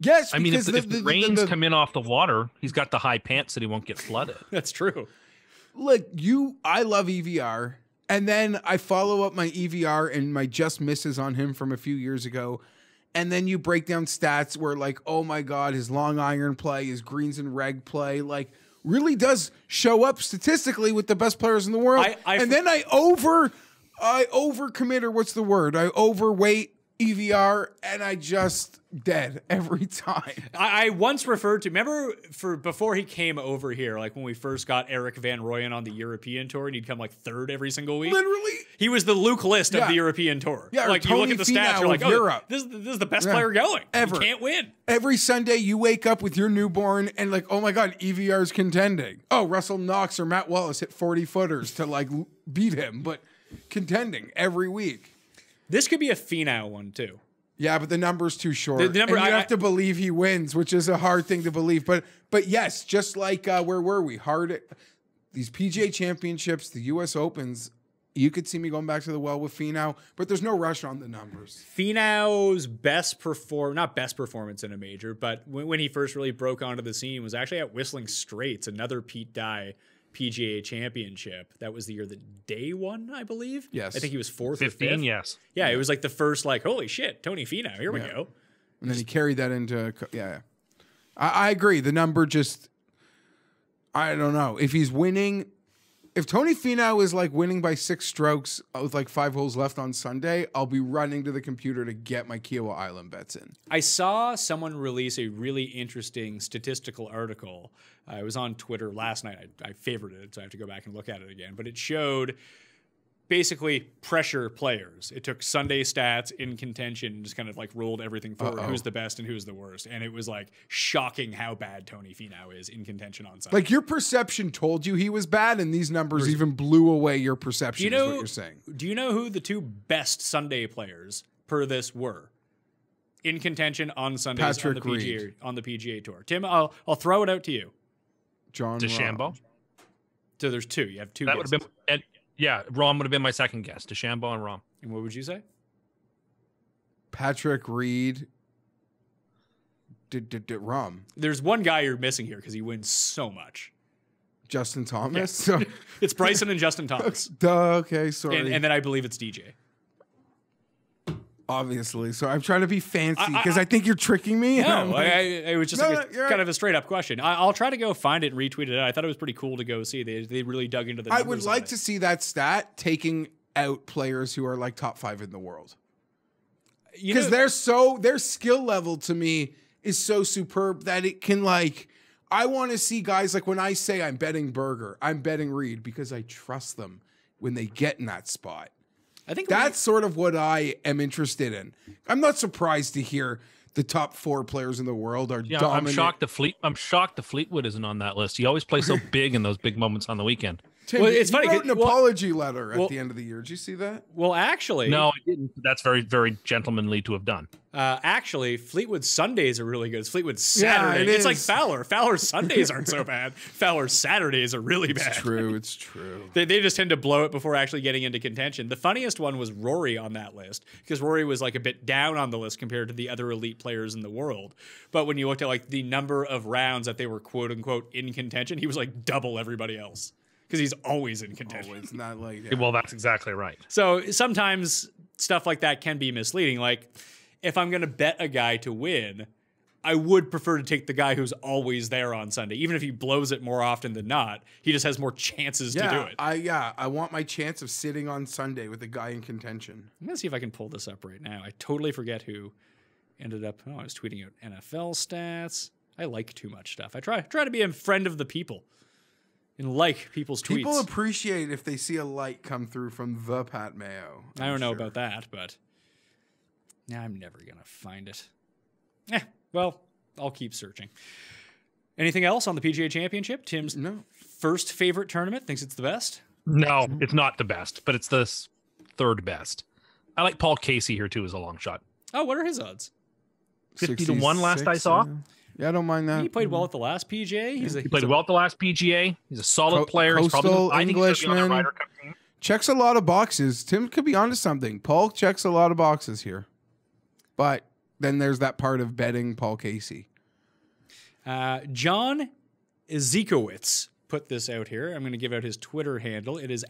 Yes. I mean, if the rains come in off the water, he's got the high pants that he won't get flooded. That's true. Look, I love EVR, and then I follow up my EVR and my just misses on him from a few years ago. And then you break down stats where, like, oh, my God, his long iron play, his greens and reg play, like, really does show up statistically with the best players in the world. And then I overcommit, or what's the word? I overweight EVR, and I just dead every time. I once referred to, remember, for before he came over here, like when we first got Eric Van Rooyen on the European Tour, and he'd come like third every single week. Literally, he was the Luke List of the European Tour. Yeah, like you look at the stats, you're like, oh, this is the best player going ever. You can't win. Every Sunday, you wake up with your newborn and like, oh my god, EVR's contending. Oh, Russell Knox or Matt Wallace hit 40-footers to like beat him, but contending every week. This could be a Finau one too. Yeah, but the number's too short. The number, and you have to believe he wins, which is a hard thing to believe. But yes, just like where were we? These PGA Championships, the US Opens, you could see me going back to the well with Finau, but there's no rush on the numbers. Finau's not best performance in a major, but when he first really broke onto the scene was actually at Whistling Straits, another Pete Dye PGA Championship. That was the year that Day won, I believe. Yes. I think he was fourth or fifth. 15, yes. Yeah, it was like the first, like, holy shit, Tony Finau, here we go. And then he carried that into, I agree. The number just, I don't know. If he's winning, if Tony Finau is like winning by 6 strokes with like 5 holes left on Sunday, I'll be running to the computer to get my Kiawah Island bets in. I saw someone release a really interesting statistical article. It was on Twitter last night. I favorited it, so I have to go back and look at it again. But it showed basically pressure players. It took Sunday stats in contention and just kind of like rolled everything forward. Who's the best and who's the worst. And it was like shocking how bad Tony Finau is in contention on Sunday. Like your perception told you he was bad, and these numbers even blew away your perception, is what you're saying. Do you know who the 2 best Sunday players per this were? In contention on Sundays on the PGA Tour. Tim, I'll throw it out to you. John DeChambeau. So there's 2. You have 2 that guesses. Would have been... Yeah, Rahm would have been my second guess. DeChambeau and Rahm. And what would you say? Patrick Reed. Rahm. There's one guy you're missing here because he wins so much. Justin Thomas? Yeah. So it's Bryson and Justin Thomas. Duh, okay, sorry. And then I believe it's DJ. Obviously. So I'm trying to be fancy because I think you're tricking me. No, like, it was just kind of a straight up question. I'll try to go find it and retweet it out. I thought it was pretty cool to go see. They really dug into the numbers. I would like to see that stat taking out players who are like top 5 in the world. Because their skill level to me is so superb that it can like, I want to see guys like when I say I'm betting Berger, I'm betting Reed because I trust them when they get in that spot. I think that's sort of what I am interested in. I'm not surprised to hear the top 4 players in the world are dominant. I'm shocked the Fleetwood isn't on that list. He always plays so big in those big moments on the weekend. Tim, well, it's funny. Wrote an apology letter at the end of the year. Did you see that? Well, actually, no, I didn't. That's very, very gentlemanly to have done. Actually, Fleetwood Sundays are really good. It's Fleetwood Saturday. Yeah, it's like Fowler. Fowler Sundays aren't so bad. Fowler Saturdays are really bad. It's true. It's true. They just tend to blow it before actually getting into contention. The funniest one was Rory on that list because Rory was like a bit down on the list compared to the other elite players in the world. But when you looked at like the number of rounds that they were quote unquote in contention, he was like double everybody else. Because he's always in contention. It's not like that. Well, that's exactly right. So sometimes stuff like that can be misleading. Like if I'm going to bet a guy to win, I would prefer to take the guy who's always there on Sunday. Even if he blows it more often than not, he just has more chances to do it. I want my chance of sitting on Sunday with a guy in contention. I'm going to see if I can pull this up right now. I totally forget who ended up. Oh, I was tweeting out NFL stats. I like too much stuff. I try to be a friend of the people. And like people's tweets. People appreciate if they see a like come through from the Pat Mayo. I don't know about that, but now I'm never going to find it. Well, I'll keep searching. Anything else on the PGA Championship? Tim's first favorite tournament, thinks it's the best? No, it's not the best, but it's the 3rd best. I like Paul Casey here too as a long shot. Oh, what are his odds? 50 to 1 last I saw. Yeah, I don't mind that. He played well at the last PGA. He played well at the last PGA. He's a solid player. He's probably, I think, he's on the Ryder Cup team. Checks a lot of boxes. Tim could be onto something. Paul checks a lot of boxes here. But then there's that part of betting Paul Casey. John Ezekowitz put this out here. I'm going to give out his Twitter handle. It is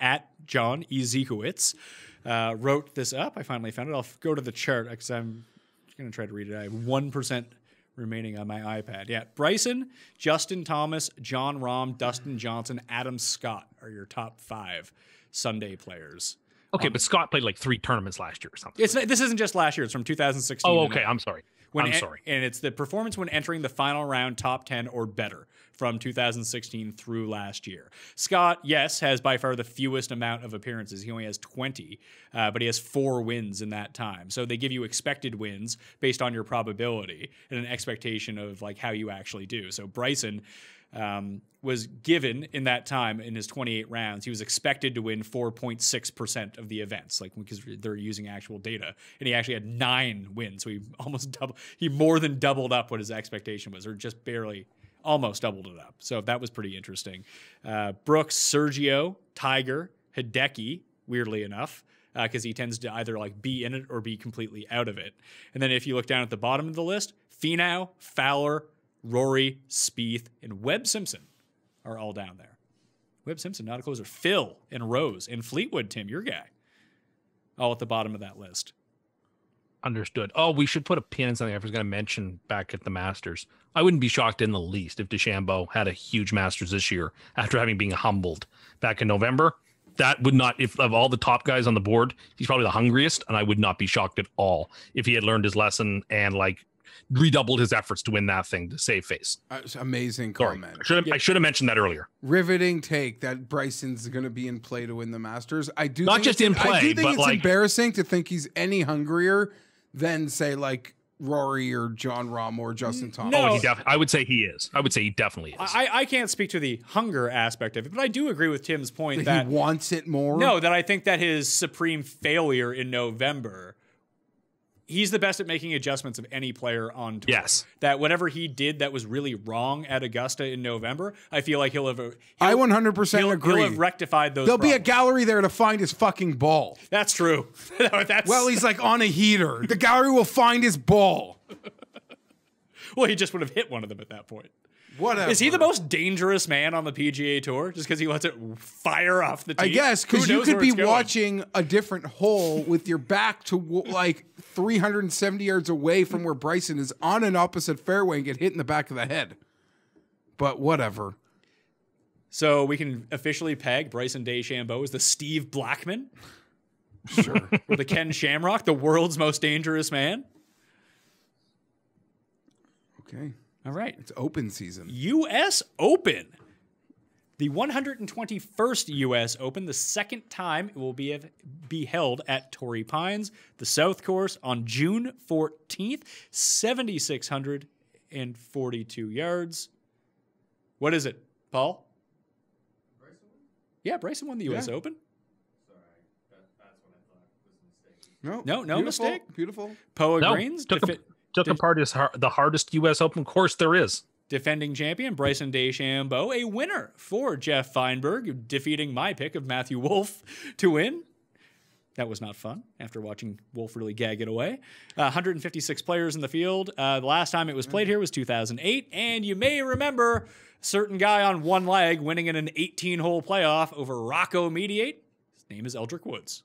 @JohnEzekowitz. Wrote this up. I finally found it. I'll go to the chart because I'm going to try to read it. I have 1% remaining on my iPad. Yeah, Bryson, Justin Thomas, John Rahm, Dustin Johnson, Adam Scott are your top 5 Sunday players. Okay, but Scott played like three tournaments last year or something. It's not, this isn't just last year. It's from 2016. Oh, okay. I'm sorry. And it's the performance when entering the final round top 10 or better from 2016 through last year. Scott, yes, has by far the fewest amount of appearances. He only has 20, but he has 4 wins in that time. So they give you expected wins based on your probability and an expectation of like how you actually do. So Bryson was given in that time in his 28 rounds, he was expected to win 4.6% of the events, like because they're using actual data, and he actually had 9 wins. So he almost doubled, he more than doubled up what his expectation was, or just barely almost doubled it up. So that was pretty interesting. Brooks, Sergio, Tiger, Hideki, weirdly enough, because he tends to either like be in it or be completely out of it. And then if you look down at the bottom of the list, Finau, Fowler, Rory, Spieth, and Webb Simpson are all down there. Webb Simpson, not a closer. Phil and Rose and Fleetwood, Tim, your guy, all at the bottom of that list. Understood. Oh, we should put a pin in something I was going to mention back at the Masters. I wouldn't be shocked in the least if DeChambeau had a huge Masters this year after having been humbled back in November. That would not, if of all the top guys on the board, he's probably the hungriest, and I would not be shocked at all if he had learned his lesson and like redoubled his efforts to win that thing to save face. Amazing comment. I should have mentioned that earlier. Riveting take that Bryson's going to be in play to win the Masters. I do not think just in play. I do think it's like, embarrassing to think he's any hungrier than say like Rory or John Rahm or Justin Thomas. No. Oh, I would say he is. I would say he definitely is. I can't speak to the hunger aspect of it, but I do agree with Tim's point that he wants it more. No, that I think that his supreme failure in November. He's the best at making adjustments of any player on tour. Yes. That whatever he did that was really wrong at Augusta in November, I feel like he'll have... I 100% agree. He'll have rectified those There'll be a gallery there to find his fucking ball. That's true. Well, he's like on a heater. The gallery will find his ball. Well, he just would have hit one of them at that point. Whatever. Is he the most dangerous man on the PGA Tour just because he lets it fire off the tee? I guess, because you could be watching a different hole with your back to like 370 yards away from where Bryson is on an opposite fairway and get hit in the back of the head. But whatever. So we can officially peg Bryson DeChambeau as the Steve Blackman. Sure. Or the Ken Shamrock, the world's most dangerous man. Okay. All right. It's Open season. US Open. The 121st US Open, the second time it will be held at Torrey Pines, the South Course, on June 14th, 7,642 yards. What is it, Paul? Bryson won? Yeah, Bryson won the US Open. Sorry, that's what I thought was a mistake. No beautiful, mistake. Beautiful. Poa Greens. Took apart the hardest U.S. Open course there is. Defending champion Bryson DeChambeau, a winner for Geoff Fienberg, defeating my pick of Matthew Wolff to win. That was not fun after watching Wolff really gag it away. 156 players in the field. The last time it was played here was 2008, and you may remember a certain guy on one leg winning in an 18-hole playoff over Rocco Mediate. His name is Eldrick Woods.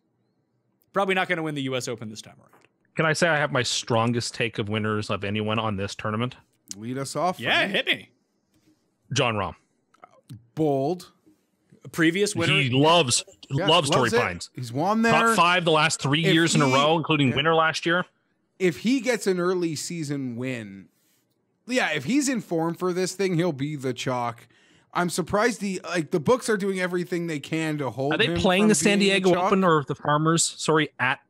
Probably not going to win the U.S. Open this time around. Can I say I have my strongest take of winners of anyone on this tournament? Lead us off. Yeah, hit me. John Rahm. Bold. Previous winner. He loves Torrey Pines. He's won there. Top 5 the last 3 years in a row, including winner last year. If he gets an early season win, yeah, if he's in form for this thing, he'll be the chalk. I'm surprised the books are doing everything they can to hold him. Are they playing the San Diego Open or the Farmers, at...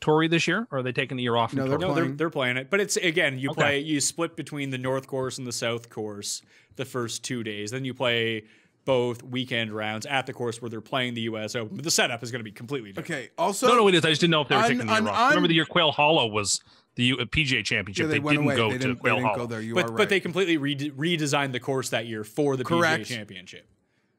Torrey this year, or are they taking the year off? No, they're playing it, but it's again you split between the North Course and the South Course the first 2 days, then you play both weekend rounds at the course where they're playing the U.S. Open. But the setup is going to be completely different. Okay. Also, no, it is. I just didn't know if they were taking the year off. Remember the year Quail Hollow was the PGA Championship. Yeah, they didn't go to Quail Hollow. But they completely redesigned the course that year for the PGA Championship.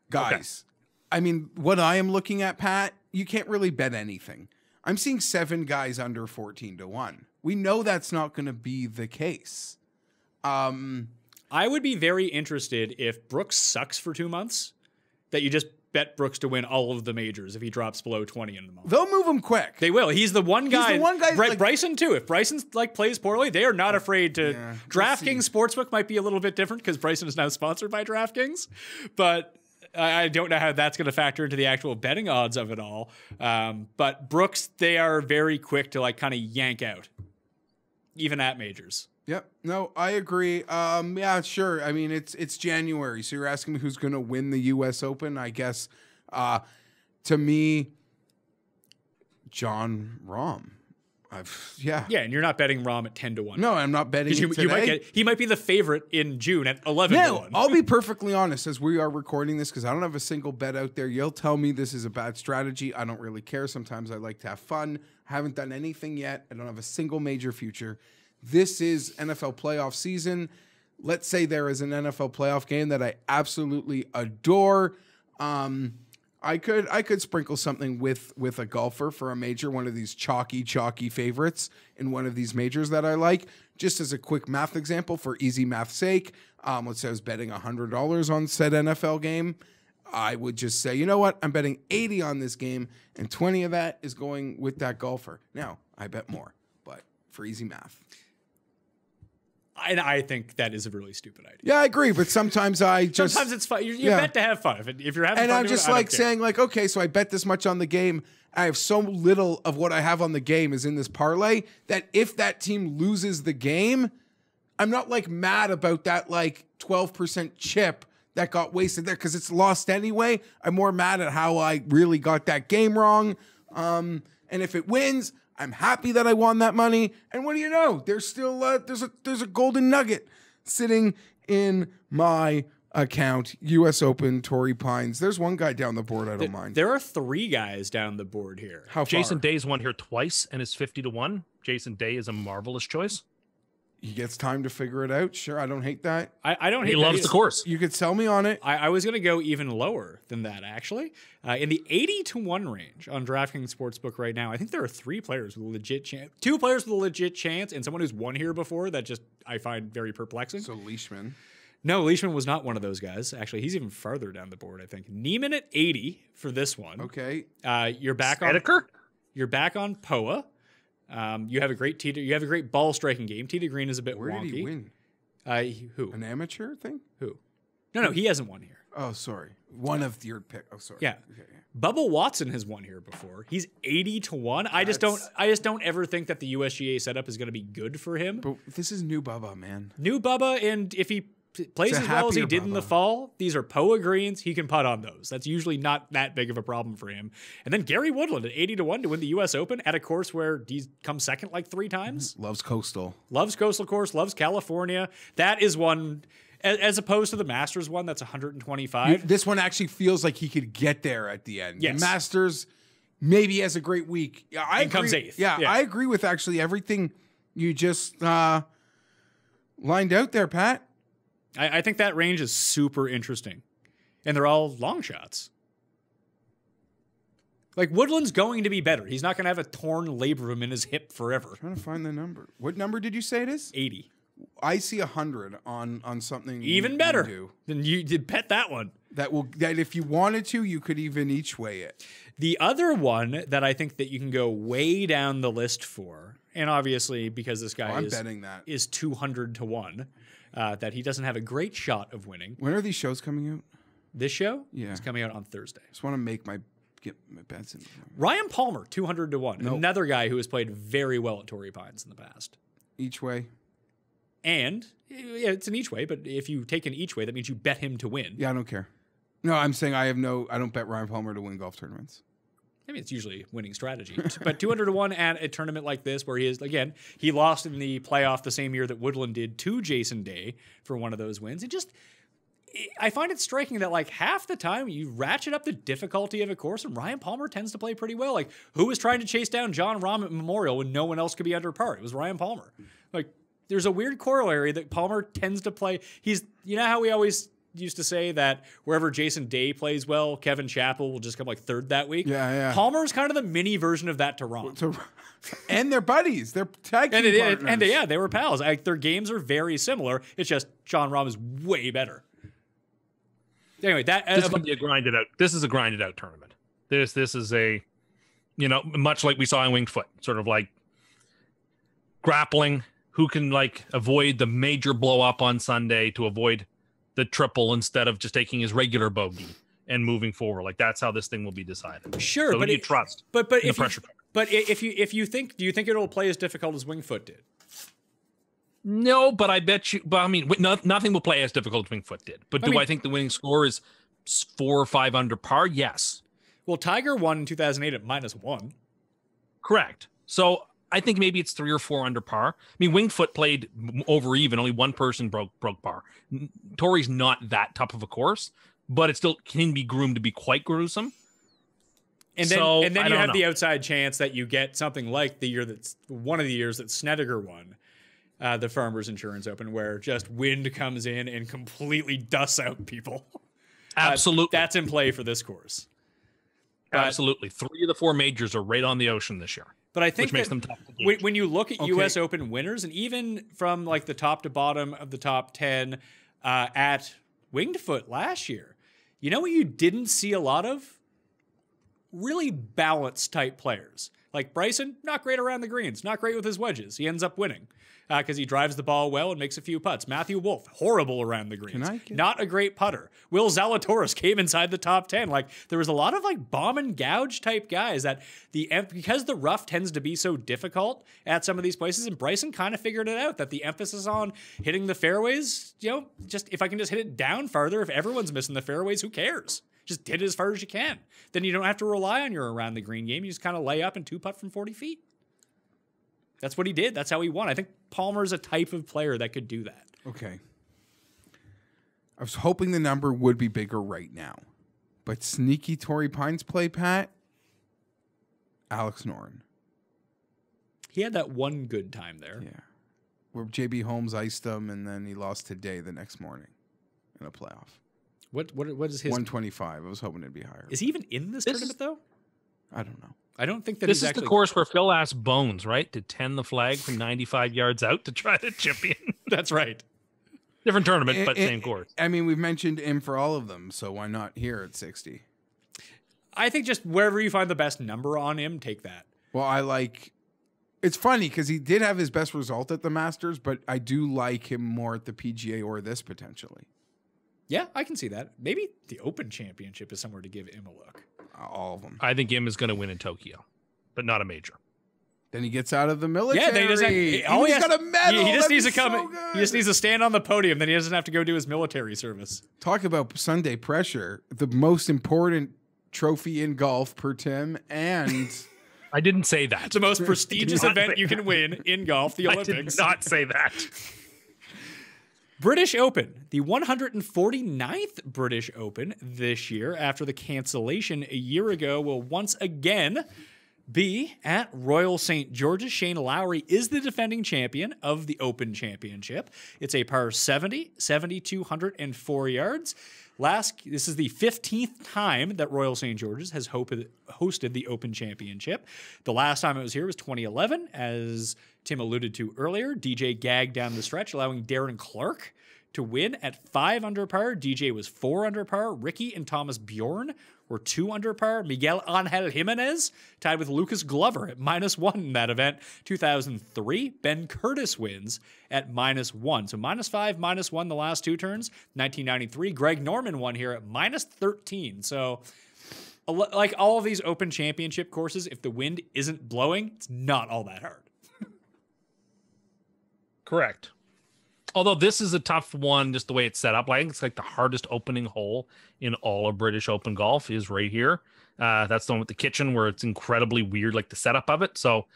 Guys, okay. I mean, what I am looking at, Pat, you can't really bet anything. I'm seeing 7 guys under 14-1. We know that's not going to be the case. I would be very interested if Brooks sucks for 2 months, that you just bet Brooks to win all of the majors if he drops below 20 in the month. They'll move him quick. They will. He's the one guy. Bryson too. If Bryson plays poorly, they are not afraid to. Yeah, DraftKings Sportsbook might be a little bit different because Bryson is now sponsored by DraftKings, but I don't know how that's going to factor into the actual betting odds of it all. But Brooks, they are very quick to like kind of yank out, even at majors. Yep. No, I agree. Yeah, sure. I mean, it's January, so you're asking me who's going to win the US Open. I guess to me, John Rahm. Yeah, and you're not betting Rahm at 10-1. No, I'm not betting him today. He might be the favorite in June at 11-1. I'll be perfectly honest, as we are recording this, because I don't have a single bet out there. You'll tell me this is a bad strategy. I don't really care. Sometimes I like to have fun. I haven't done anything yet. I don't have a single major future. This is NFL playoff season. Let's say there is an NFL playoff game that I absolutely adore. I could sprinkle something with a golfer for a major, one of these chalky favorites in one of these majors that I like. Just as a quick math example for easy math's sake, let's say I was betting $100 on said NFL game. I would just say, you know what? I'm betting 80 on this game, and 20 of that is going with that golfer. Now, I bet more, but for easy math. And I think that is a really stupid idea. Yeah, I agree. But sometimes sometimes it's fun. You bet to have fun. If you're having fun. And I'm just like saying, like, okay, so I bet this much on the game. I have so little of what I have on the game is in this parlay that if that team loses the game, I'm not like mad about that like 12% chip that got wasted there because it's lost anyway. I'm more mad at how I really got that game wrong. And if it wins, I'm happy that I won that money, and what do you know? There's still there's a golden nugget sitting in my account. U.S. Open, Torrey Pines. There's one guy down the board. I don't mind. There are three guys down the board here. How far? Jason Day's won here twice and is 50-1. Jason Day is a marvelous choice. He gets time to figure it out. Sure, I don't hate that. I don't hate that. He loves the course. You could sell me on it. I was going to go even lower than that, actually. In the 80-1 range on DraftKings Sportsbook right now, I think there are three players with a legit chance. Two players with a legit chance and someone who's won here before that just I find very perplexing. So Leishman. No, Leishman was not one of those guys. Actually, he's even farther down the board, I think. Neiman at 80 for this one. Okay. You're back on Poa. You have a great ball striking game. Tee to green is a bit wonky. Where did he win? Who? An amateur thing? Who? No, he hasn't won here. Oh, sorry. One of your pick. Oh, sorry. Yeah. Okay, yeah. Bubba Watson has won here before. He's 80-1. That's... I just don't ever think that the USGA setup is going to be good for him. But this is new Bubba, man. New Bubba, and if he plays as well as he did in the fall, these are Poa greens. He can putt on those. That's usually not that big of a problem for him. And then Gary Woodland at 80-1 to win the U.S. Open at a course where he's come second like three times. Loves coastal. Loves coastal course. Loves California. That is one, as opposed to the Masters one, that's 125. This one actually feels like he could get there at the end. Yes. The Masters maybe has a great week. I agree. Comes eighth. Yeah, I agree with actually everything you just lined out there, Pat. I think that range is super interesting. And they're all long shots. Like, Woodland's going to be better. He's not going to have a torn labrum in his hip forever. I'm trying to find the number. What number did you say it is? 80. I see 100 on something. Even better. Then you did bet that one. That if you wanted to, you could even each way it. The other one that I think that you can go way down the list for, and obviously because this guy is 200-1. That he doesn't have a great shot of winning. When are these shows coming out? This show? Yeah. It's coming out on Thursday. I just want to get my bets in. Ryan Palmer, 200-1. Nope. Another guy who has played very well at Torrey Pines in the past. Each way. And, yeah, it's an each way, but if you take an each way, that means you bet him to win. Yeah, I don't care. No, I'm saying I don't bet Ryan Palmer to win golf tournaments. I mean, it's usually winning strategy, but 200-1 at a tournament like this where he is, again, he lost in the playoff the same year that Woodland did to Jason Day for one of those wins. I find it striking that like half the time you ratchet up the difficulty of a course and Ryan Palmer tends to play pretty well. Like, who was trying to chase down John Rahm at Memorial when no one else could be under par? It was Ryan Palmer. Like, there's a weird corollary that Palmer tends to play. You know how we always used to say that wherever Jason Day plays well, Kevin Chappell will just come like third that week. Yeah. Palmer's kind of the mini version of that to Ron. And they're buddies. They're tag team partners. They were pals. Their games are very similar. It's just John Rahm is way better. Anyway, this could be a grinded out. This is a grinded out tournament. This is a, much like we saw in Winged Foot, sort of like grappling. Who can like avoid the major blow up on Sunday to avoid the triple instead of just taking his regular bogey and moving forward. Like, that's how this thing will be decided. Sure, so but you trust. But if pressure. But if you think, do you think it'll play as difficult as Winged Foot did? No, but I bet you. But I mean, nothing will play as difficult as Winged Foot did. But I mean, I think the winning score is 4 or 5 under par? Yes. Well, Tiger won in 2008 at -1. Correct. So I think maybe it's 3 or 4 under par. I mean, Winged Foot played over even. Only one person broke par. Torrey's not that tough of a course, but it still can be groomed to be quite gruesome. And then you have the outside chance that you get something like the year that's one of the years that Snedeker won, the Farmers Insurance Open, where just wind comes in and completely dusts out people. Absolutely. That's in play for this course. But, absolutely. 3 of the 4 majors are right on the ocean this year. But I think which makes them tough to do. When you look at US Open winners, and even from like the top to bottom of the top 10 at Winged Foot last year, you know what you didn't see a lot of? Really balanced type players. Like Bryson, not great around the greens, not great with his wedges. He ends up winning because he drives the ball well and makes a few putts. Matthew Wolff, horrible around the greens, not a great putter. Will Zalatoris came inside the top 10. Like, there was a lot of like bomb and gouge type guys that because the rough tends to be so difficult at some of these places, and Bryson kind of figured it out that the emphasis on hitting the fairways, you know, just if I can just hit it down farther, if everyone's missing the fairways, who cares? Just hit it as far as you can. Then you don't have to rely on your around the green game. You just kind of lay up and 2-putt from 40 feet. That's what he did. That's how he won. I think Palmer's a type of player that could do that. Okay. I was hoping the number would be bigger right now. But sneaky Torrey Pines play, Pat, Alex Noren. He had that one good time there. Yeah. Where JB Holmes iced him, and then he lost today the next morning in a playoff. What is his 125? I was hoping it'd be higher. Is he even in this tournament though? I don't know. I don't think that this is the course where Phil asked Bones, right, to 10 the flag from 95 yards out to try to chip in. That's right. Different tournament, but same course. I mean, we've mentioned him for all of them, so why not here at 60? I think just wherever you find the best number on him, take that. Well, I like. It's funny because he did have his best result at the Masters, but I do like him more at the PGA or this potentially. Yeah, I can see that. Maybe the Open Championship is somewhere to give him a look. All of them. I think him is going to win in Tokyo, but not a major. Then he gets out of the military. Yeah, then he got a medal. He just needs to come. So he just needs to stand on the podium. Then he doesn't have to go do his military service. Talk about Sunday pressure. The most important trophy in golf per Tim, and I didn't say that. It's the most prestigious event you can win in golf, the Olympics. I did not say that. British Open, the 149th British Open this year after the cancellation a year ago, will once again be at Royal St. George's. Shane Lowry is the defending champion of the Open Championship. It's a par 70, 7,204 yards. This is the 15th time that Royal St. George's has hosted the Open Championship. The last time it was here was 2011, as Tim alluded to earlier. DJ gagged down the stretch, allowing Darren Clark to win at 5 under par. DJ was 4 under par. Ricky and Thomas Bjorn were 2 under par. Miguel Angel Jimenez tied with Lucas Glover at -1 in that event. 2003, Ben Curtis wins at -1. So -5, -1 the last 2 turns. 1993, Greg Norman won here at -13. So like all of these Open Championship courses, if the wind isn't blowing, it's not all that hard. Correct. Although this is a tough one, just the way it's set up. I think it's like the hardest opening hole in all of British Open golf is right here. That's the one with the kitchen where it's incredibly weird, like the setup of it. So,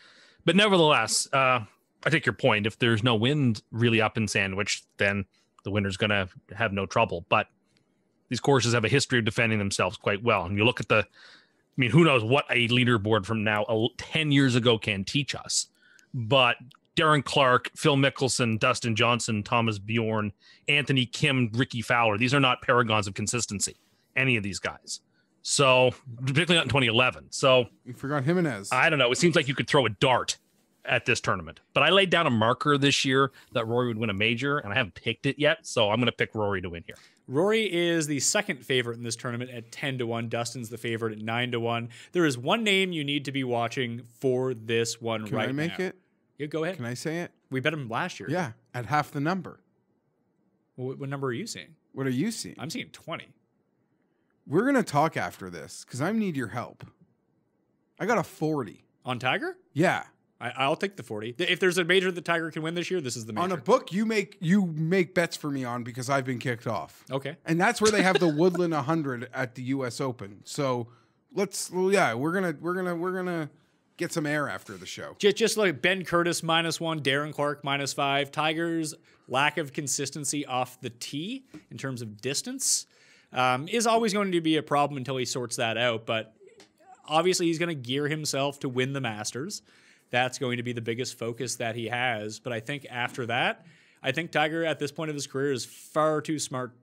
but nevertheless, I take your point. If there's no wind really up in Sandwich, then the winner's going to have no trouble. But these courses have a history of defending themselves quite well. And you look at the, I mean, who knows what a leaderboard from now 10 years ago can teach us. But Darren Clark, Phil Mickelson, Dustin Johnson, Thomas Bjorn, Anthony Kim, Ricky Fowler. These are not paragons of consistency, any of these guys. So, particularly not in 2011. So, you forgot Jimenez. I don't know. It seems like you could throw a dart at this tournament. But I laid down a marker this year that Rory would win a major, and I haven't picked it yet. So, I'm going to pick Rory to win here. Rory is the second favorite in this tournament at 10-1. Dustin's the favorite at 9-1. There is one name you need to be watching for this one right now. Can I make it? Yeah, go ahead. Can I say it? We bet him last year. Yeah, at half the number. Well, what number are you seeing? What are you seeing? I'm seeing 20. We're going to talk after this because I need your help. I got a 40. On Tiger? Yeah. I'll take the 40. If there's a major that Tiger can win this year, this is the major. On a book you make bets for me on because I've been kicked off. Okay. And that's where they have the Woodland 100 at the US Open. So let's we're going to get some air after the show. Just like Ben Curtis -1, Darren Clark -5, Tiger's lack of consistency off the tee in terms of distance is always going to be a problem until he sorts that out, but obviously he's going to gear himself to win the Masters. That's going to be the biggest focus that he has. But I think after that, I think Tiger at this point of his career is far too smart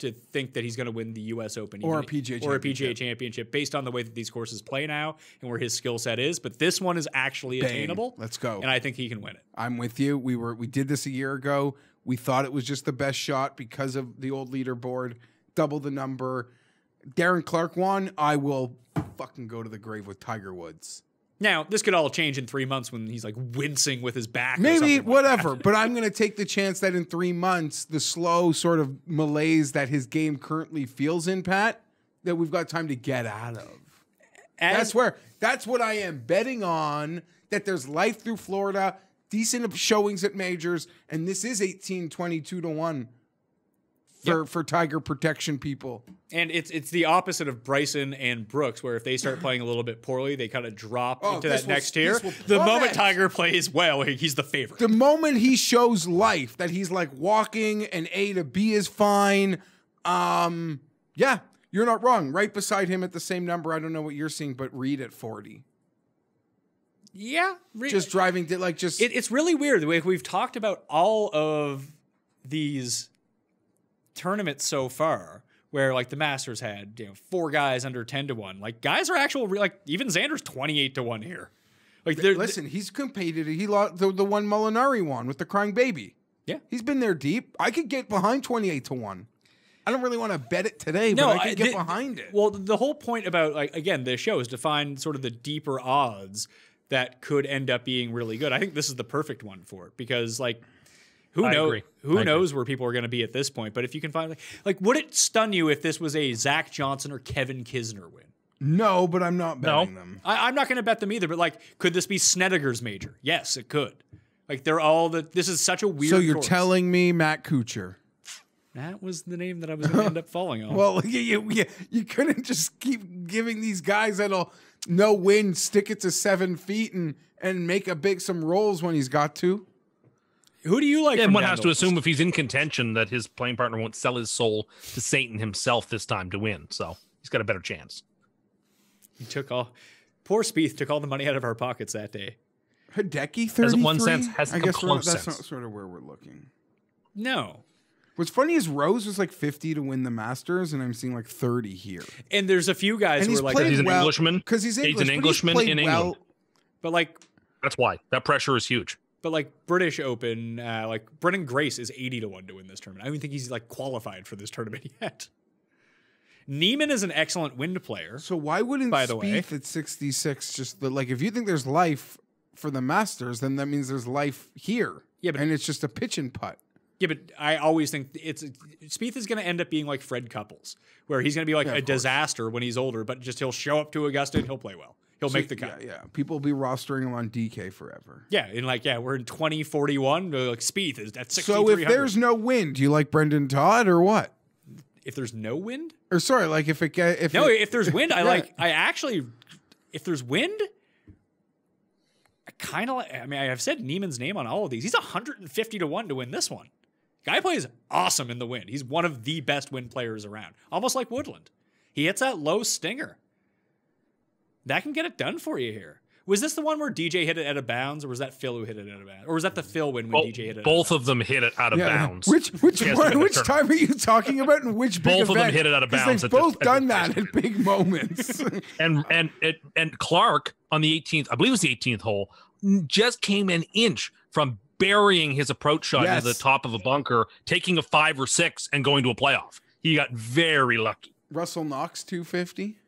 to think that he's going to win the US Open or a PGA Championship based on the way that these courses play now and where his skill set is. But this one is actually attainable. Let's go. And I think he can win it. I'm with you. We did this a year ago. We thought it was just the best shot because of the old leaderboard, double the number. Darren Clark won. I will fucking go to the grave with Tiger Woods. Now, this could all change in 3 months when he's like wincing with his back. Maybe, whatever. But I'm going to take the chance that in 3 months, the slow sort of malaise that his game currently feels in, Pat, that we've got time to get out of. That's what I am betting on, that there's life through Florida, decent showings at majors, and this is 22 to 1. For Tiger protection people. And it's the opposite of Bryson and Brooks, where if they start playing a little bit poorly, they kind of drop into that next tier. The moment Tiger plays well, he's the favorite. The moment he shows life, that he's like walking and A to B is fine. Yeah, you're not wrong. Right beside him at the same number, I don't know what you're seeing, but Reed at 40. Yeah. Just driving, like just... It's really weird. The way we've talked about all of these... tournaments so far where like the Masters had 4 guys under 10 to 1, like guys are actual, like even Xander's 28 to 1 here. Like listen, he's competed. He lost the one Molinari won with the crying baby. Yeah, he's been there deep. I could get behind 28 to 1. I don't really want to bet it today, but I could get behind it. Well, the whole point about like again this show is to find sort of the deeper odds that could end up being really good. I think this is the perfect one for it because like. Who knows where people are going to be at this point? But if you can find, like, would it stun you if this was a Zach Johnson or Kevin Kisner win? No, but I'm not betting them. I'm not going to bet them either. But like, could this be Snedeker's major? Yes, it could. Like, they're all the. This is such a weird. So you're telling me Matt Kuchar? That was the name that I was going to end up falling on. Well, you couldn't just keep giving these guys that'll no win, stick it to 7 feet and make some rolls when he's got to. Who do you like? And one has to assume if he's in contention that his playing partner won't sell his soul to Satan himself this time to win. So he's got a better chance. Poor Spieth took all the money out of our pockets that day. Hideki 33? Hasn't won since, hasn't come close since. That's not sort of where we're looking. No. What's funny is Rose was like 50 to win the Masters, and I'm seeing like 30 here. And there's a few guys who are like, he's an Englishman. Because he's an Englishman in England. But like, that's why that pressure is huge. But like British Open, like Brendan Grace is 80 to 1 to win this tournament. I don't even think he's like qualified for this tournament yet. Neiman is an excellent wind player. So why wouldn't Spieth at 66 just like if you think there's life for the Masters, then that means there's life here. Yeah, but it's just a pitch and putt. Yeah, but I always think Spieth is going to end up being like Fred Couples, where he's going to be like a disaster when he's older, but just he'll show up to Augusta and he'll play well. He'll make the cut. Yeah, people will be rostering him on DK forever. Yeah, and like, yeah, we're in 2041. Like Spieth is at 6,300. So if there's no wind, do you like Brendan Todd or what? If there's no wind, or sorry, like if there's wind, I like. I actually, if there's wind, I kind of. I mean, I've said Neiman's name on all of these. He's 150 to 1 to win this one. Guy plays awesome in the wind. He's one of the best wind players around. Almost like Woodland. He hits that low stinger. That can get it done for you here. Was this the one where DJ hit it out of bounds, or was that Phil who hit it out of bounds? Or was that the Phil win when DJ hit it out of bounds? Both of them hit it out of bounds. Which time are you talking about, and which big event? Both of them hit it out of bounds. They've both done that at big moments. and Clark on the 18th, I believe it was the 18th hole, just came an inch from burying his approach shot into the top of a bunker, taking a 5 or 6 and going to a playoff. He got very lucky. Russell Knox, 250.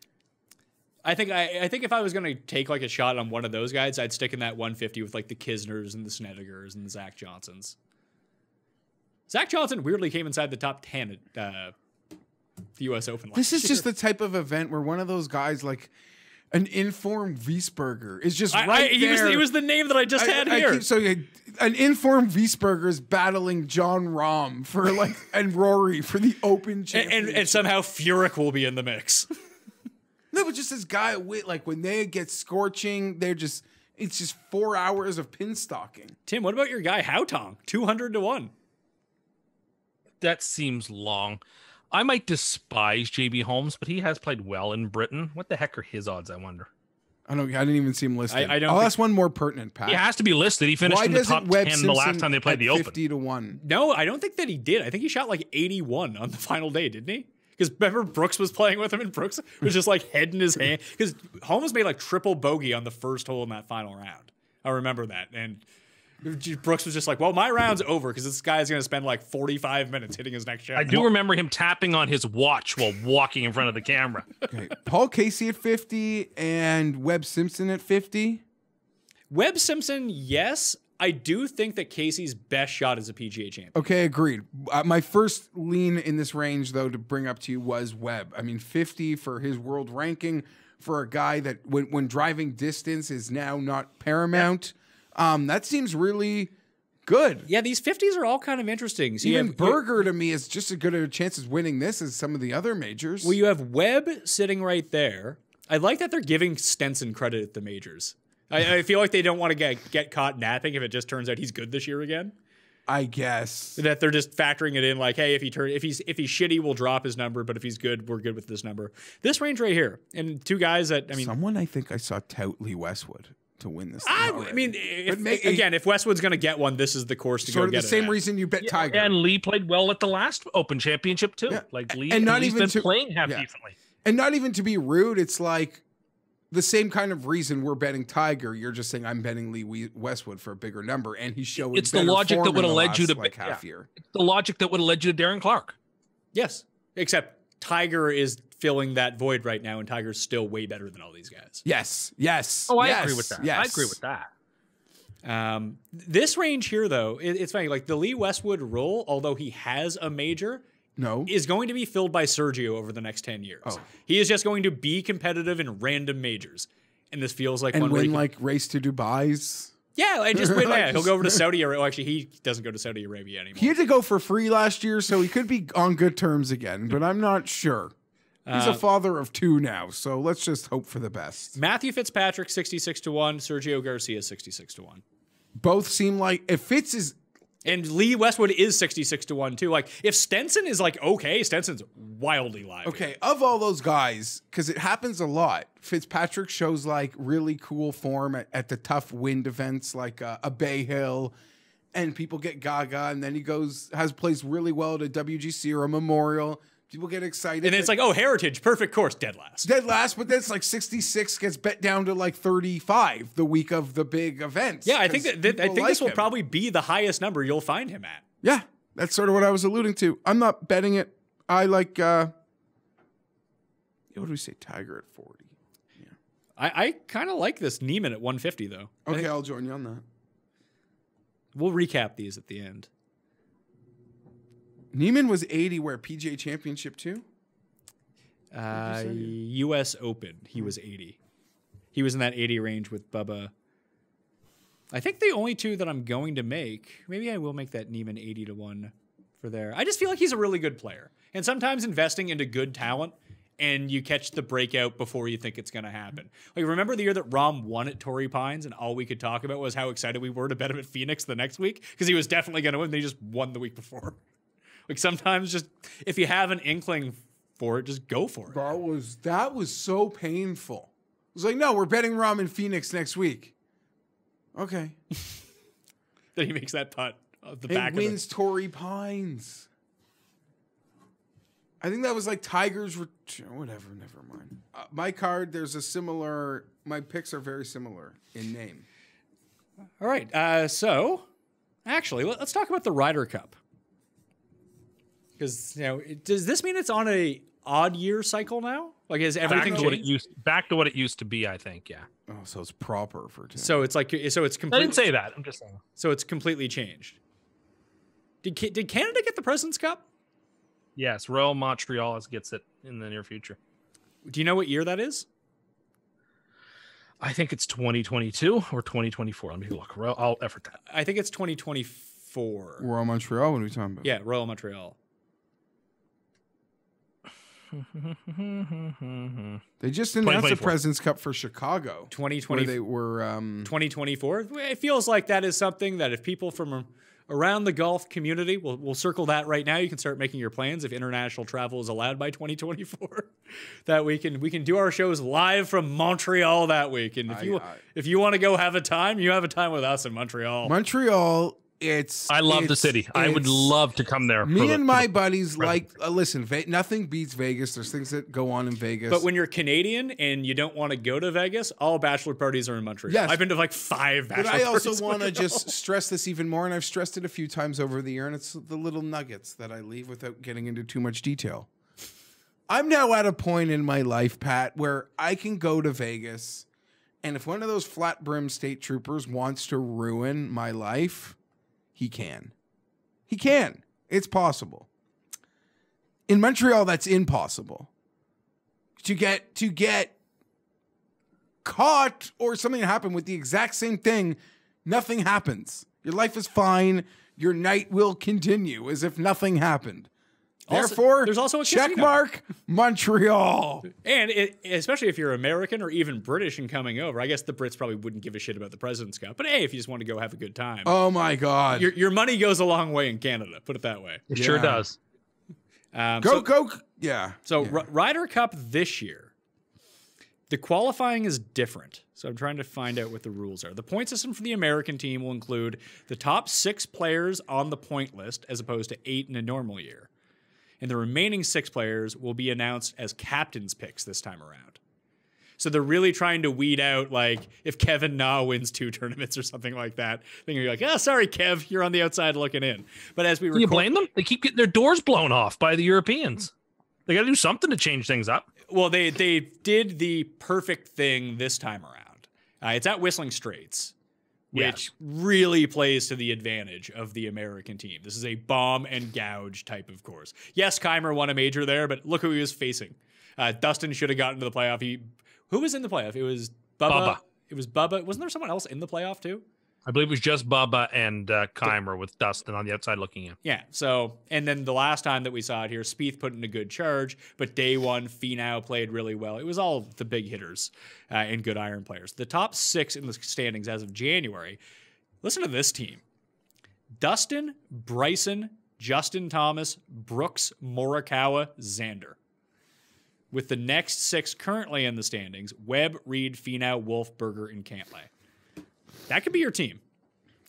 I think if I was going to take like a shot on one of those guys, I'd stick in that 150 with like the Kisners and the Snedekers and the Zach Johnsons. Zach Johnson weirdly came inside the top 10 at the US Open last year. This is just the type of event where one of those guys like an informed Wiesberger is just there. He was the name that I just had here. An informed Wiesberger is battling John Rahm for like and Rory for the Open Championship. And somehow Furyk will be in the mix. No, but just this guy like when they get scorching, they're just it's just 4 hours of pin stalking. Tim, what about your guy Hautong? 200 to 1. That seems long. I might despise JB Holmes, but he has played well in Britain. What the heck are his odds, I wonder? I don't. I didn't even see him listed. I'll ask one more pertinent pass. He has to be listed. He finished in the top 10 the last time they played the Open. 50 to 1. No, I don't think that he did. I think he shot like 81 on the final day, didn't he? Because remember Brooks was playing with him, and Brooks was just like head in his hand. Because Holmes made like triple bogey on the first hole in that final round. I remember that. And Brooks was just like, well, my round's over because this guy's going to spend like 45 minutes hitting his next shot. I do remember him tapping on his watch while walking in front of the camera. Okay. Paul Casey at 50 and Webb Simpson at 50. Webb Simpson, yes. I do think that Casey's best shot is a PGA champion. Okay, agreed. My first lean in this range, though, to bring up to you was Webb. I mean, 50 for his world ranking for a guy that when driving distance is now not paramount. Yeah. That seems really good. Yeah, these 50s are all kind of interesting. So even Berger, to me, is just as good a chance of winning this as some of the other majors. Well, you have Webb sitting right there. I like that they're giving Stenson credit at the majors. I feel like they don't want to get caught napping if it just turns out he's good this year again. I guess that they're just factoring it in, like, hey, if he's shitty, we'll drop his number, but if he's good, we're good with this number. This range right here, and two guys that someone I think I saw tout Lee Westwood to win this. I mean, if Westwood's going to get one, this is the course to go get it. Sort of the same reason you bet Tiger. And Lee played well at the last Open Championship too. Yeah. Like Lee, and not even playing half decently. And not even to be rude, it's like the same kind of reason we're betting Tiger. You're just saying I'm betting Lee Westwood for a bigger number, and he's showing. It's the logic that would have led you to like half year. It's the logic that would have led you to Darren Clark. Yes, except Tiger is filling that void right now, and Tiger's still way better than all these guys. Yes, yes. Oh, I agree with that. Yes. I agree with that. This range here, though, it's funny. Like the Lee Westwood role, although he has a major, is going to be filled by Sergio over the next 10 years. Oh. He is just going to be competitive in random majors, and this feels like one where he can, like, race to Dubai's. Yeah, and just win. Yeah, he'll go over to Saudi Arabia. Well, actually, he doesn't go to Saudi Arabia anymore. He had to go for free last year, so he could be on good terms again. But I'm not sure. He's a father of two now, so let's just hope for the best. Matthew Fitzpatrick, 66 to 1. Sergio Garcia, 66 to 1. Both seem like if Fitz is... And Lee Westwood is 66 to 1, too. Like, if Stenson is like, okay, Stenson's wildly live. Okay, of all those guys, because it happens a lot, Fitzpatrick shows, like, really cool form at the tough wind events, like a Bay Hill, and people get gaga, and then he plays really well at a WGC or a Memorial. People get excited. And it's like, oh, Heritage, perfect course, dead last. Dead last, but that's like 66 gets bet down to like 35 the week of the big events. Yeah, I think this will probably be the highest number you'll find him at. Yeah, that's sort of what I was alluding to. I'm not betting it. I like, what do we say, Tiger at 40? Yeah. I kind of like this Neiman at 150, though. Okay, I'll join you on that. We'll recap these at the end. Neiman was 80 where? PGA Championship too? US Open. He was 80. He was in that 80 range with Bubba. I think the only two that I'm going to make, maybe I will make that Neiman 80 to 1 for there. I just feel like he's a really good player. And sometimes investing into good talent and you catch the breakout before you think it's going to happen. Like, remember the year that Rahm won at Torrey Pines and all we could talk about was how excited we were to bet him at Phoenix the next week because he was definitely going to win. They just won the week before. Like sometimes just if you have an inkling for it, just go for it. That was so painful. It was like, no, we're betting Rahm in Phoenix next week. Okay. Then he makes that putt of the back. It wins Torrey Pines. I think that was like Tiger's whatever. Never mind. My card. There's a similar. My picks are very similar in name. All right. So actually, let's talk about the Ryder Cup. Because does this mean it's on an odd year cycle now? Like, is everything back to what it used to be? I think, yeah. Oh, so it's proper for. Tim. So it's like I didn't say that. I'm just saying. So it's completely changed. Did Canada get the President's Cup? Yes, Royal Montreal gets it in the near future. Do you know what year that is? I think it's 2022 or 2024. Let me look. I'll effort that. I think it's 2024. Royal Montreal, what are we talking about? Yeah, Royal Montreal. They just announced the President's Cup for Chicago. 2020. They were 2024. It feels like that is something that if people from around the golf community, we'll circle that right now. You can start making your plans if international travel is allowed by 2024. That we can do our shows live from Montreal that week. And if you want to go have a time, you have a time with us in Montreal. Montreal. I love the city. I would love to come there. Me and my buddies like, listen, nothing beats Vegas. There's things that go on in Vegas. But when you're Canadian and you don't want to go to Vegas, all bachelor parties are in Montreal. Yes. I've been to like 5 bachelor parties. But I also want to just stress this even more, and I've stressed it a few times over the year, and it's the little nuggets that I leave without getting into too much detail. I'm now at a point in my life, Pat, where I can go to Vegas, and if one of those flat brim state troopers wants to ruin my life... he can. He can. It's possible. In Montreal, that's impossible. To get caught or something happen with the exact same thing, nothing happens. Your life is fine. Your night will continue as if nothing happened. Therefore, there's also a checkmark Montreal. And especially if you're American or even British and coming over, I guess the Brits probably wouldn't give a shit about the President's Cup. But hey, if you just want to go have a good time. Oh, my God. Your money goes a long way in Canada. Put it that way. It sure does. Go. Yeah. So Ryder Cup this year, the qualifying is different. So I'm trying to find out what the rules are. The point system for the American team will include the top 6 players on the point list as opposed to 8 in a normal year. And the remaining 6 players will be announced as captain's picks this time around. So they're really trying to weed out, like, if Kevin Na wins 2 tournaments or something like that, then you're like, oh, sorry, Kev, you're on the outside looking in. But as we record, you blame them? They keep getting their doors blown off by the Europeans. They got to do something to change things up. Well, they did the perfect thing this time around. It's at Whistling Straits, which really plays to the advantage of the American team. This is a bomb and gouge type of course. Yes, Keimer won a major there, but look who he was facing. Dustin should have gotten to the playoff. Who was in the playoff? It was Bubba. It was Bubba. Wasn't there someone else in the playoff too? I believe it was just Bubba and Keimer with Dustin on the outside looking in. Yeah, so, and then the last time that we saw it here, Spieth put in a good charge, but day one, Finau played really well. It was all the big hitters and good iron players. The top 6 in the standings as of January, listen to this team. Dustin, Bryson, Justin Thomas, Brooks, Morikawa, Xander. With the next 6 currently in the standings, Webb, Reed, Finau, Wolf, Berger, and Cantlay. That could be your team.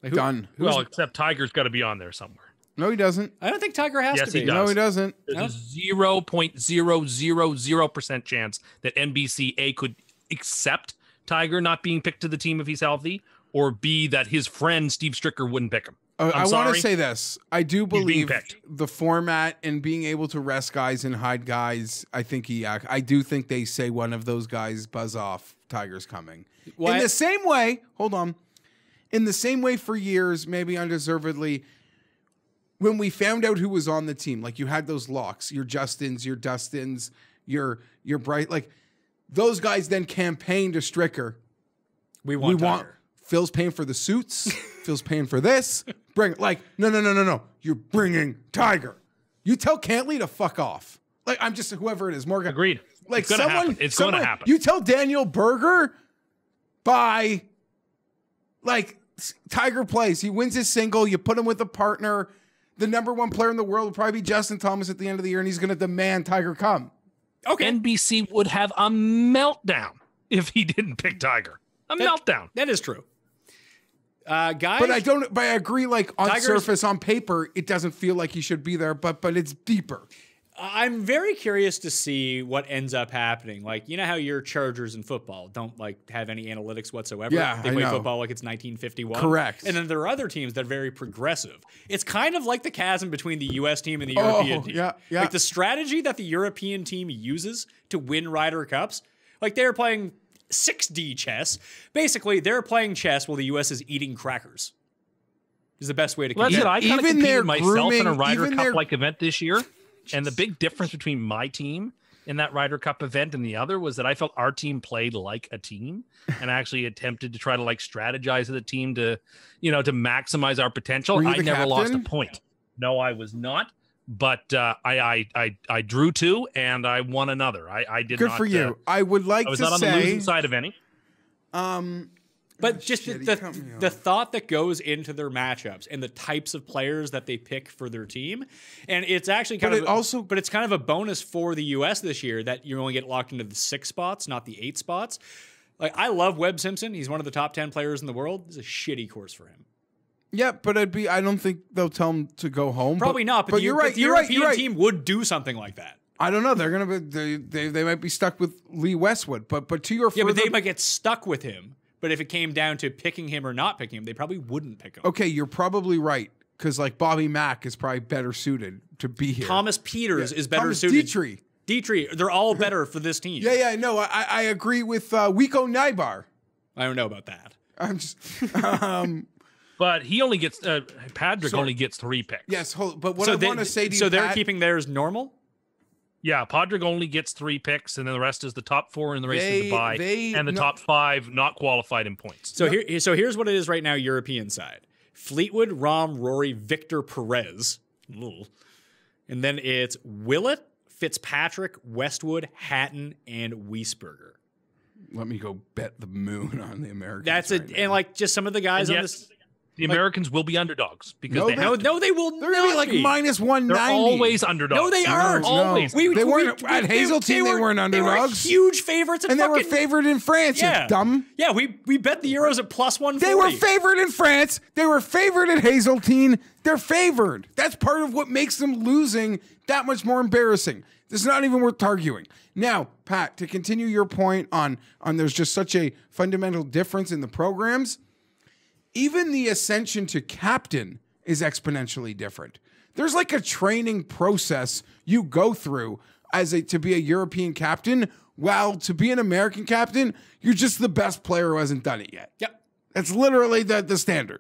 Like done. Well, except Tiger's got to be on there somewhere. No, he doesn't. I don't think Tiger has to be. He does. No, he doesn't. There's a 0.000% chance that NBC A could accept Tiger not being picked to the team if he's healthy, or B, that his friend Steve Stricker wouldn't pick him. I want to say this. I do believe the format and being able to rest guys and hide guys. I do think they say one of those guys buzz off. Tiger's coming. What? In the same way. Hold on. In the same way for years, maybe undeservedly, when we found out who was on the team, like you had those locks, your Justins, your Dustins, your Bright, like those guys then campaigned to Stricker. We want Phil's paying for the suits. Phil's paying for this. Bring like no. You're bringing Tiger. You tell Cantlay to fuck off. Like I'm just whoever it is. Morgan agreed. Like it's gonna happen. It's going to happen. You tell Daniel Berger by like Tiger plays. He wins his single. You put him with a partner. The #1 player in the world will probably be Justin Thomas at the end of the year, and he's going to demand Tiger come. Okay. NBC would have a meltdown if he didn't pick Tiger. A meltdown. That is true. Guys, but I don't. But I agree. Like on Tiger's surface, on paper, it doesn't feel like he should be there. But it's deeper. I'm very curious to see what ends up happening. Like you know how your Chargers in football don't like have any analytics whatsoever. Yeah, they play football like it's 1951. Correct. And then there are other teams that are very progressive. It's kind of like the chasm between the U.S. team and the European team. Yeah. Like the strategy that the European team uses to win Ryder Cups. Like they're playing 6D chess. Basically, they're playing chess while the U.S. is eating crackers. Is the best way to compete. Even their grooming, myself in a Ryder Cup-like event this year. And the big difference between my team in that Ryder Cup event and the other was that I felt our team played like a team and actually attempted to try to like strategize as a team to, you know, to maximize our potential. I never lost a point. No, I was not. But I drew two and I won another. I did good not, for you. I would like I was to not on say, the losing side of any. But just the thought that goes into their matchups and the types of players that they pick for their team. And it's actually kind but it's kind of a bonus for the US this year that you only get locked into the 6 spots, not the 8 spots. Like, I love Webb Simpson. He's one of the top 10 players in the world. It's a shitty course for him. Yeah, but I don't think they'll tell him to go home. Probably not, but you're right. The European team would do something like that. I don't know. They're gonna be they might be stuck with Lee Westwood, but to your but they might get stuck with him. But if it came down to picking him or not picking him, they probably wouldn't pick him. Okay, you're probably right, because like Bobby Mack is probably better suited to be here. Thomas Peters is better suited. Dietrich, they're all better for this team. Yeah, no, I agree with Wiko Nibar. I don't know about that. I'm just. But he only gets Patrick only gets 3 picks. Yes, but what I want to say to you, so they're keeping theirs normal. Yeah, Padraig only gets 3 picks, and then the rest is the top 4 in the race to Dubai, and the top 5 not qualified in points. So here's what it is right now, European side. Fleetwood, Rahm, Rory, Victor Perez. And then it's Willett, Fitzpatrick, Westwood, Hatton, and Wiesberger. Let me go bet the moon on the Americans. That's it, right and now. Like just some of the guys on this. The Americans will be underdogs because they will not. They're going to be like -190. They're always underdogs. No, they aren't. Always. They weren't at Hazeltine. They weren't underdogs. They were huge favorites, and they were favored in France. Yeah. You dumb. Yeah, we bet the Euros at +140. They were favored in France. They were favored at Hazeltine. They're favored. That's part of what makes them losing that much more embarrassing. It's not even worth arguing. Now, Pat, to continue your point on there's just such a fundamental difference in the programs. Even the ascension to captain is exponentially different. There's like a training process you go through to be a European captain, while to be an American captain, you're just the best player who hasn't done it yet. Yep. That's literally the standard.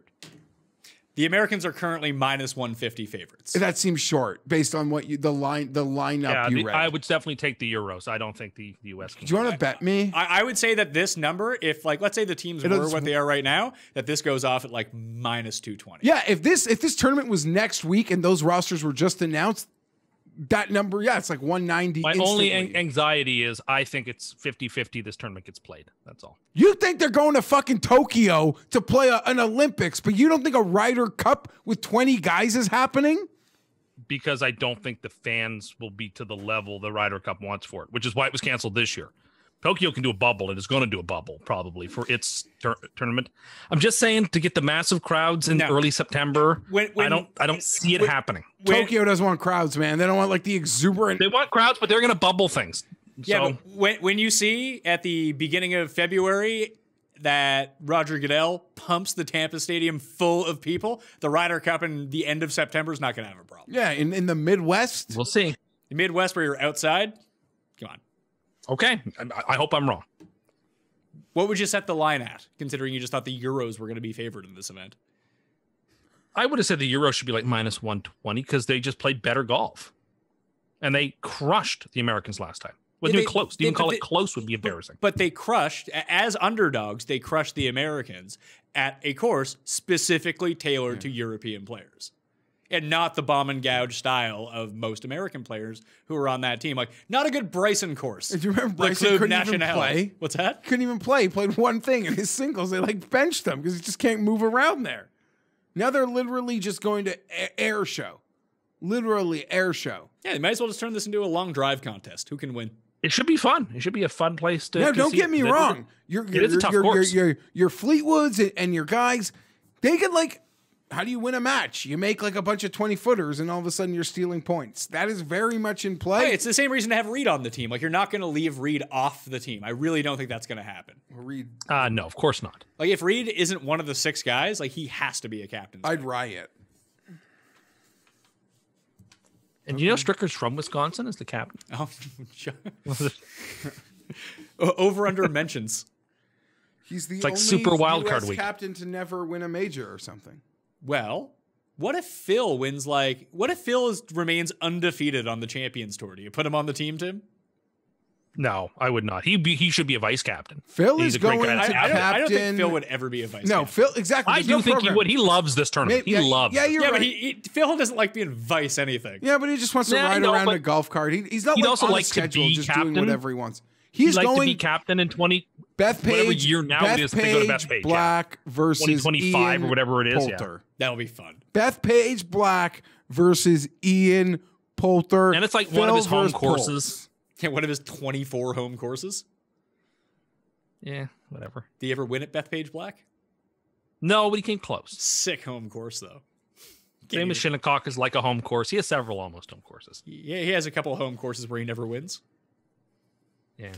The Americans are currently -150 favorites. That seems short based on what the lineup you read. I would definitely take the Euros. I don't think the US can. Do you want to bet me? I would say that this number, if like let's say the teams were what they are right now, that this goes off at like -220. Yeah, if this tournament was next week and those rosters were just announced, that number, it's like 190. My only anxiety is I think it's 50-50 this tournament gets played. That's all. You think they're going to fucking Tokyo to play an Olympics, but you don't think a Ryder Cup with 20 guys is happening? Because I don't think the fans will be to the level the Ryder Cup wants for it, which is why it was canceled this year. Tokyo can do a bubble, and it's going to do a bubble probably for its tournament. I'm just saying to get the massive crowds in early September. I don't see it happening. Tokyo doesn't want crowds, man. They don't want like the exuberant. They want crowds, but they're going to bubble things. Yeah. So. When you see at the beginning of February that Roger Goodell pumps the Tampa Stadium full of people, the Ryder Cup in the end of September is not going to have a problem. Yeah, in the Midwest, we'll see. The Midwest where you're outside. Come on. Okay, I hope I'm wrong. What would you set the line at, considering you just thought the Euros were going to be favored in this event? I would have said the Euros should be like -120 because they just played better golf. And they crushed the Americans last time. Wasn't even close. To even call it close would be embarrassing. But they crushed, as underdogs, they crushed the Americans at a course specifically tailored to European players. And not the bomb and gouge style of most American players who are on that team. Like, not a good Bryson course. Do you remember Bryson couldn't even play? What's that? Couldn't even play. He played one thing in his singles. They, like, benched him because he just can't move around there. Now they're literally just going to air show. Literally air show. Yeah, they might as well just turn this into a long drive contest. Who can win? It should be fun. It should be a fun place to Now, don't get me wrong. Your Fleetwoods and your guys, they can, like... How do you win a match? You make like a bunch of 20-footers and all of a sudden you're stealing points. That is very much in play. Hey, it's the same reason to have Reed on the team. Like, you're not going to leave Reed off the team. I really don't think that's going to happen. Reed? No, of course not. Like, if Reed isn't one of the 6 guys, like, he has to be a captain. I'd riot. And you know Stricker's from Wisconsin as the captain? Oh, over under mentions. He's the only super wild card captain to never win a major or something. Well, What if Phil wins? Like, what if Phil remains undefeated on the Champions Tour? Do you put him on the team, Tim? No, I would not. He should be a vice captain. Phil is going to captain. I don't think Phil would ever be a vice captain. No, Phil, exactly. I do think he would. He loves this tournament. He loves it. Yeah, you're right. But Phil doesn't like being vice anything. Yeah, but he just wants to ride around a golf cart. He's not like on a schedule, just doing whatever he wants. He's going to be captain in 20, whatever year now it is. They go to Bethpage Black versus 2025 or whatever it is. Yeah, that'll be fun. Bethpage Black versus Ian Poulter, and it's like one of his home courses. Yeah, one of his 24 home courses. Yeah, whatever. Did he ever win at Bethpage Black? No, but he came close. Sick home course, though. Same as Shinnecock is like a home course. He has several almost home courses. Yeah, he has a couple of home courses where he never wins. Yeah.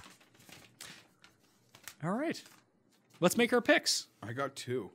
All right. Let's make our picks. I got two.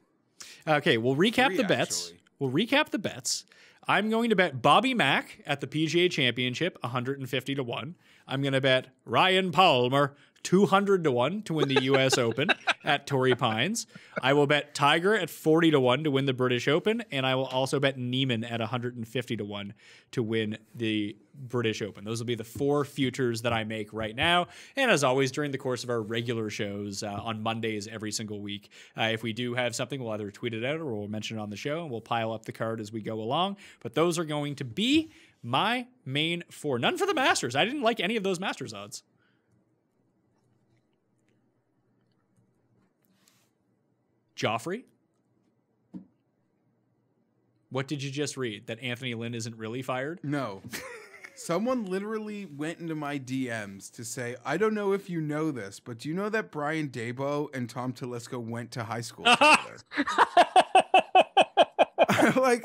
Okay, we'll recap the bets. Actually. We'll recap the bets. I'm going to bet Bobby Mack at the PGA Championship, 150-1. I'm going to bet Ryan Palmer, 200-1 to win the US Open at Torrey Pines. I will bet Tiger at 40-1 to win the British Open. And I will also bet Neiman at 150-1 to win the British Open. Those will be the four futures that I make right now. And as always, during the course of our regular shows on Mondays every single week, if we do have something, we'll either tweet it out or we'll mention it on the show and we'll pile up the card as we go along. But those are going to be my main four. None for the Masters. I didn't like any of those Masters odds. Joffrey, what did you just read? That Anthony Lynn isn't really fired? No. Someone literally went into my DMs to say, I don't know if you know this, but do you know that Brian Dabo and Tom Telesco went to high school together? Like,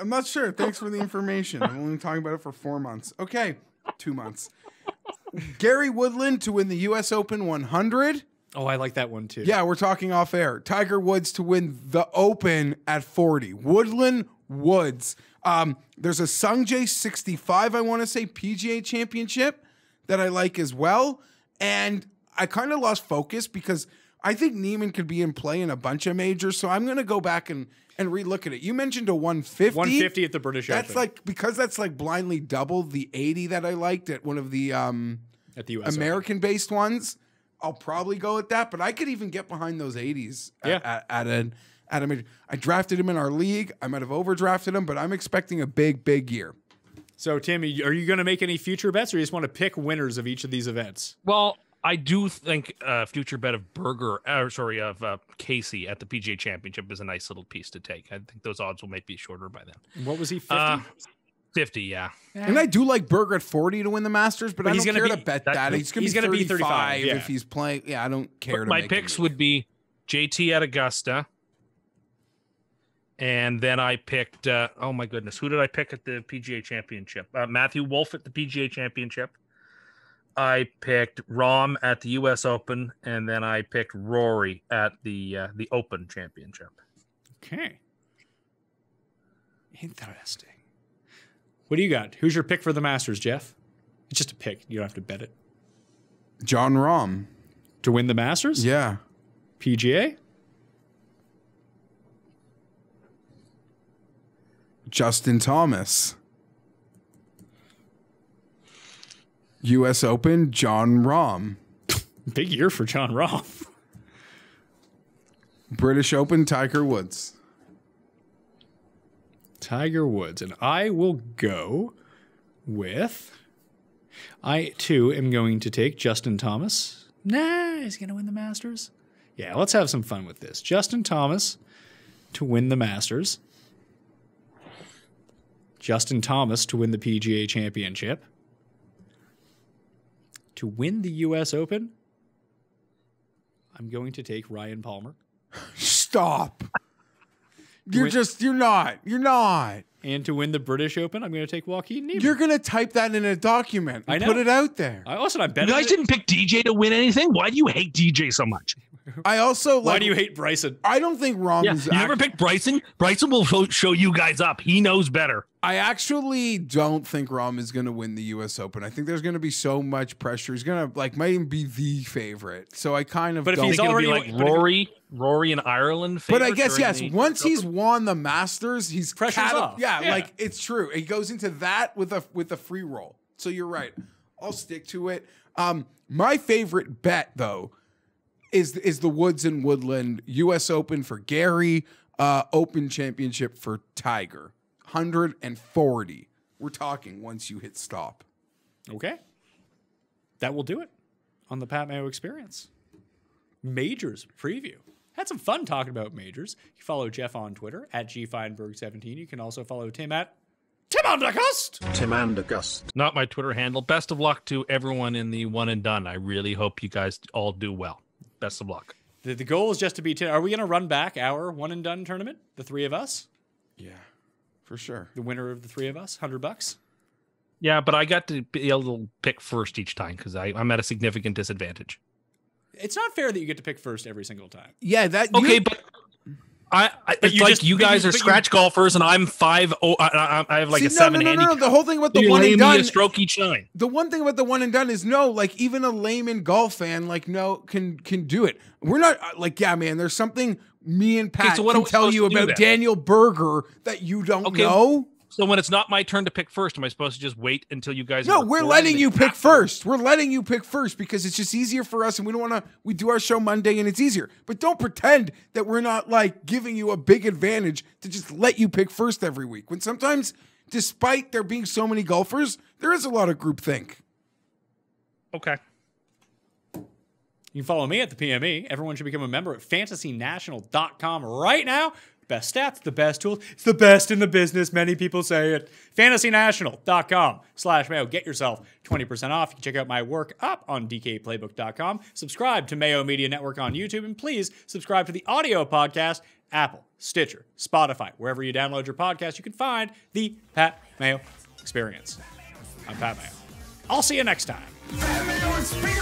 I'm not sure. Thanks for the information. I'm only talking about it for 4 months. Okay, 2 months. Gary Woodland to win the US Open 100. Oh, I like that one too. Yeah, we're talking off air. Tiger Woods to win the Open at 40. Woodland, Woods. There's a Sungjae 65, I want to say, PGA Championship that I like as well. And I kind of lost focus because I think Neiman could be in play in a bunch of majors. So I'm going to go back and relook at it. You mentioned a 150. 150 at the British Open. That's like, because that's like blindly double the 80 that I liked at one of the at the US American-based ones. I'll probably go with that, but I could even get behind those 80s at a major. I drafted him in our league. I might have overdrafted him, but I'm expecting a big, big year. So, Timmy, are you going to make any future bets, or you just want to pick winners of each of these events? Well, I do think a future bet of Casey at the PGA Championship is a nice little piece to take. I think those odds will maybe be shorter by then. What was he, 50? 50, yeah. And I do like Berger at 40 to win the Masters, but I don't care to bet that. He's going to be 35 if he's playing. Yeah, I don't care. My picks would be JT at Augusta. And then I picked, oh my goodness, who did I pick at the PGA Championship? Matthew Wolff at the PGA Championship. I picked Rahm at the US Open. And then I picked Rory at the Open Championship. Okay. Interesting. What do you got? Who's your pick for the Masters, Jeff? It's just a pick. You don't have to bet it. John Rahm. To win the Masters? Yeah. PGA? Justin Thomas. US Open, John Rahm. Big year for John Rahm. British Open, Tiger Woods. Tiger Woods, and I will go with, I too am going to take Justin Thomas. Nah, he's going to win the Masters. Yeah, let's have some fun with this. Justin Thomas to win the Masters. Justin Thomas to win the PGA Championship. To win the US Open, I'm going to take Ryan Palmer. Stop. You're not. And to win the British Open, I'm going to take Joaquin Neiman. You're going to type that in a document and put it out there. I bet you guys didn't pick DJ to win anything. Why do you hate DJ so much? I also like, why do you hate Bryson? I don't think Rom's. Yeah. You ever pick Bryson? Bryson will show you guys up. He knows better. I actually don't think Rom is going to win the U.S. Open. I think there's going to be so much pressure. He's going to like might even be the favorite. So I kind of. But don't. If he's already like Rory in Ireland. But I guess yes. Once he's won the Masters, he's pressure's off. Yeah, yeah, like it's true. He goes into that with a free roll. So you're right. I'll stick to it. My favorite bet though is the Woods and Woodland U.S. Open for Gary, Open Championship for Tiger. 140. We're talking once you hit stop. Okay. That will do it on the Pat Mayo Experience. Majors preview. Had some fun talking about majors. You follow Jeff on Twitter at GFienberg17. You can also follow Tim at Tim Anderson. Not my Twitter handle. Best of luck to everyone in the one and done. I really hope you guys all do well. Best of luck. The goal is just to be 10. Are we going to run back our one and done tournament? The three of us? Yeah. For sure. The winner of the three of us, $100. Yeah, but I got to be able to pick first each time because I'm at a significant disadvantage. It's not fair that you get to pick first every single time. Yeah, that. Okay, but you guys are scratch golfers and I'm 5-0. I have like a 7 handicap. No. The whole thing about the one and done. Stroke each nine. The one thing about the one and done is like even a layman golf fan can do it. We're not like man. There's something. Me and Pat can tell you about Daniel Berger that you don't know. So when it's not my turn to pick first, am I supposed to just wait until you guys? No, we're letting you pick first. We're letting you pick first because it's just easier for us, and we don't want to. We do our show Monday, and it's easier. But don't pretend that we're not like giving you a big advantage to just let you pick first every week. When sometimes, despite there being so many golfers, there is a lot of groupthink. Okay. You can follow me at the PME. Everyone should become a member at fantasynational.com right now. Best stats, the best tools. It's the best in the business. Many people say it. Fantasynational.com/Mayo. Get yourself 20% off. You can check out my work up on dkplaybook.com. Subscribe to Mayo Media Network on YouTube. And please subscribe to the audio podcast, Apple, Stitcher, Spotify. Wherever you download your podcast, you can find the Pat Mayo Experience. I'm Pat Mayo. I'll see you next time. Pat Mayo Experience.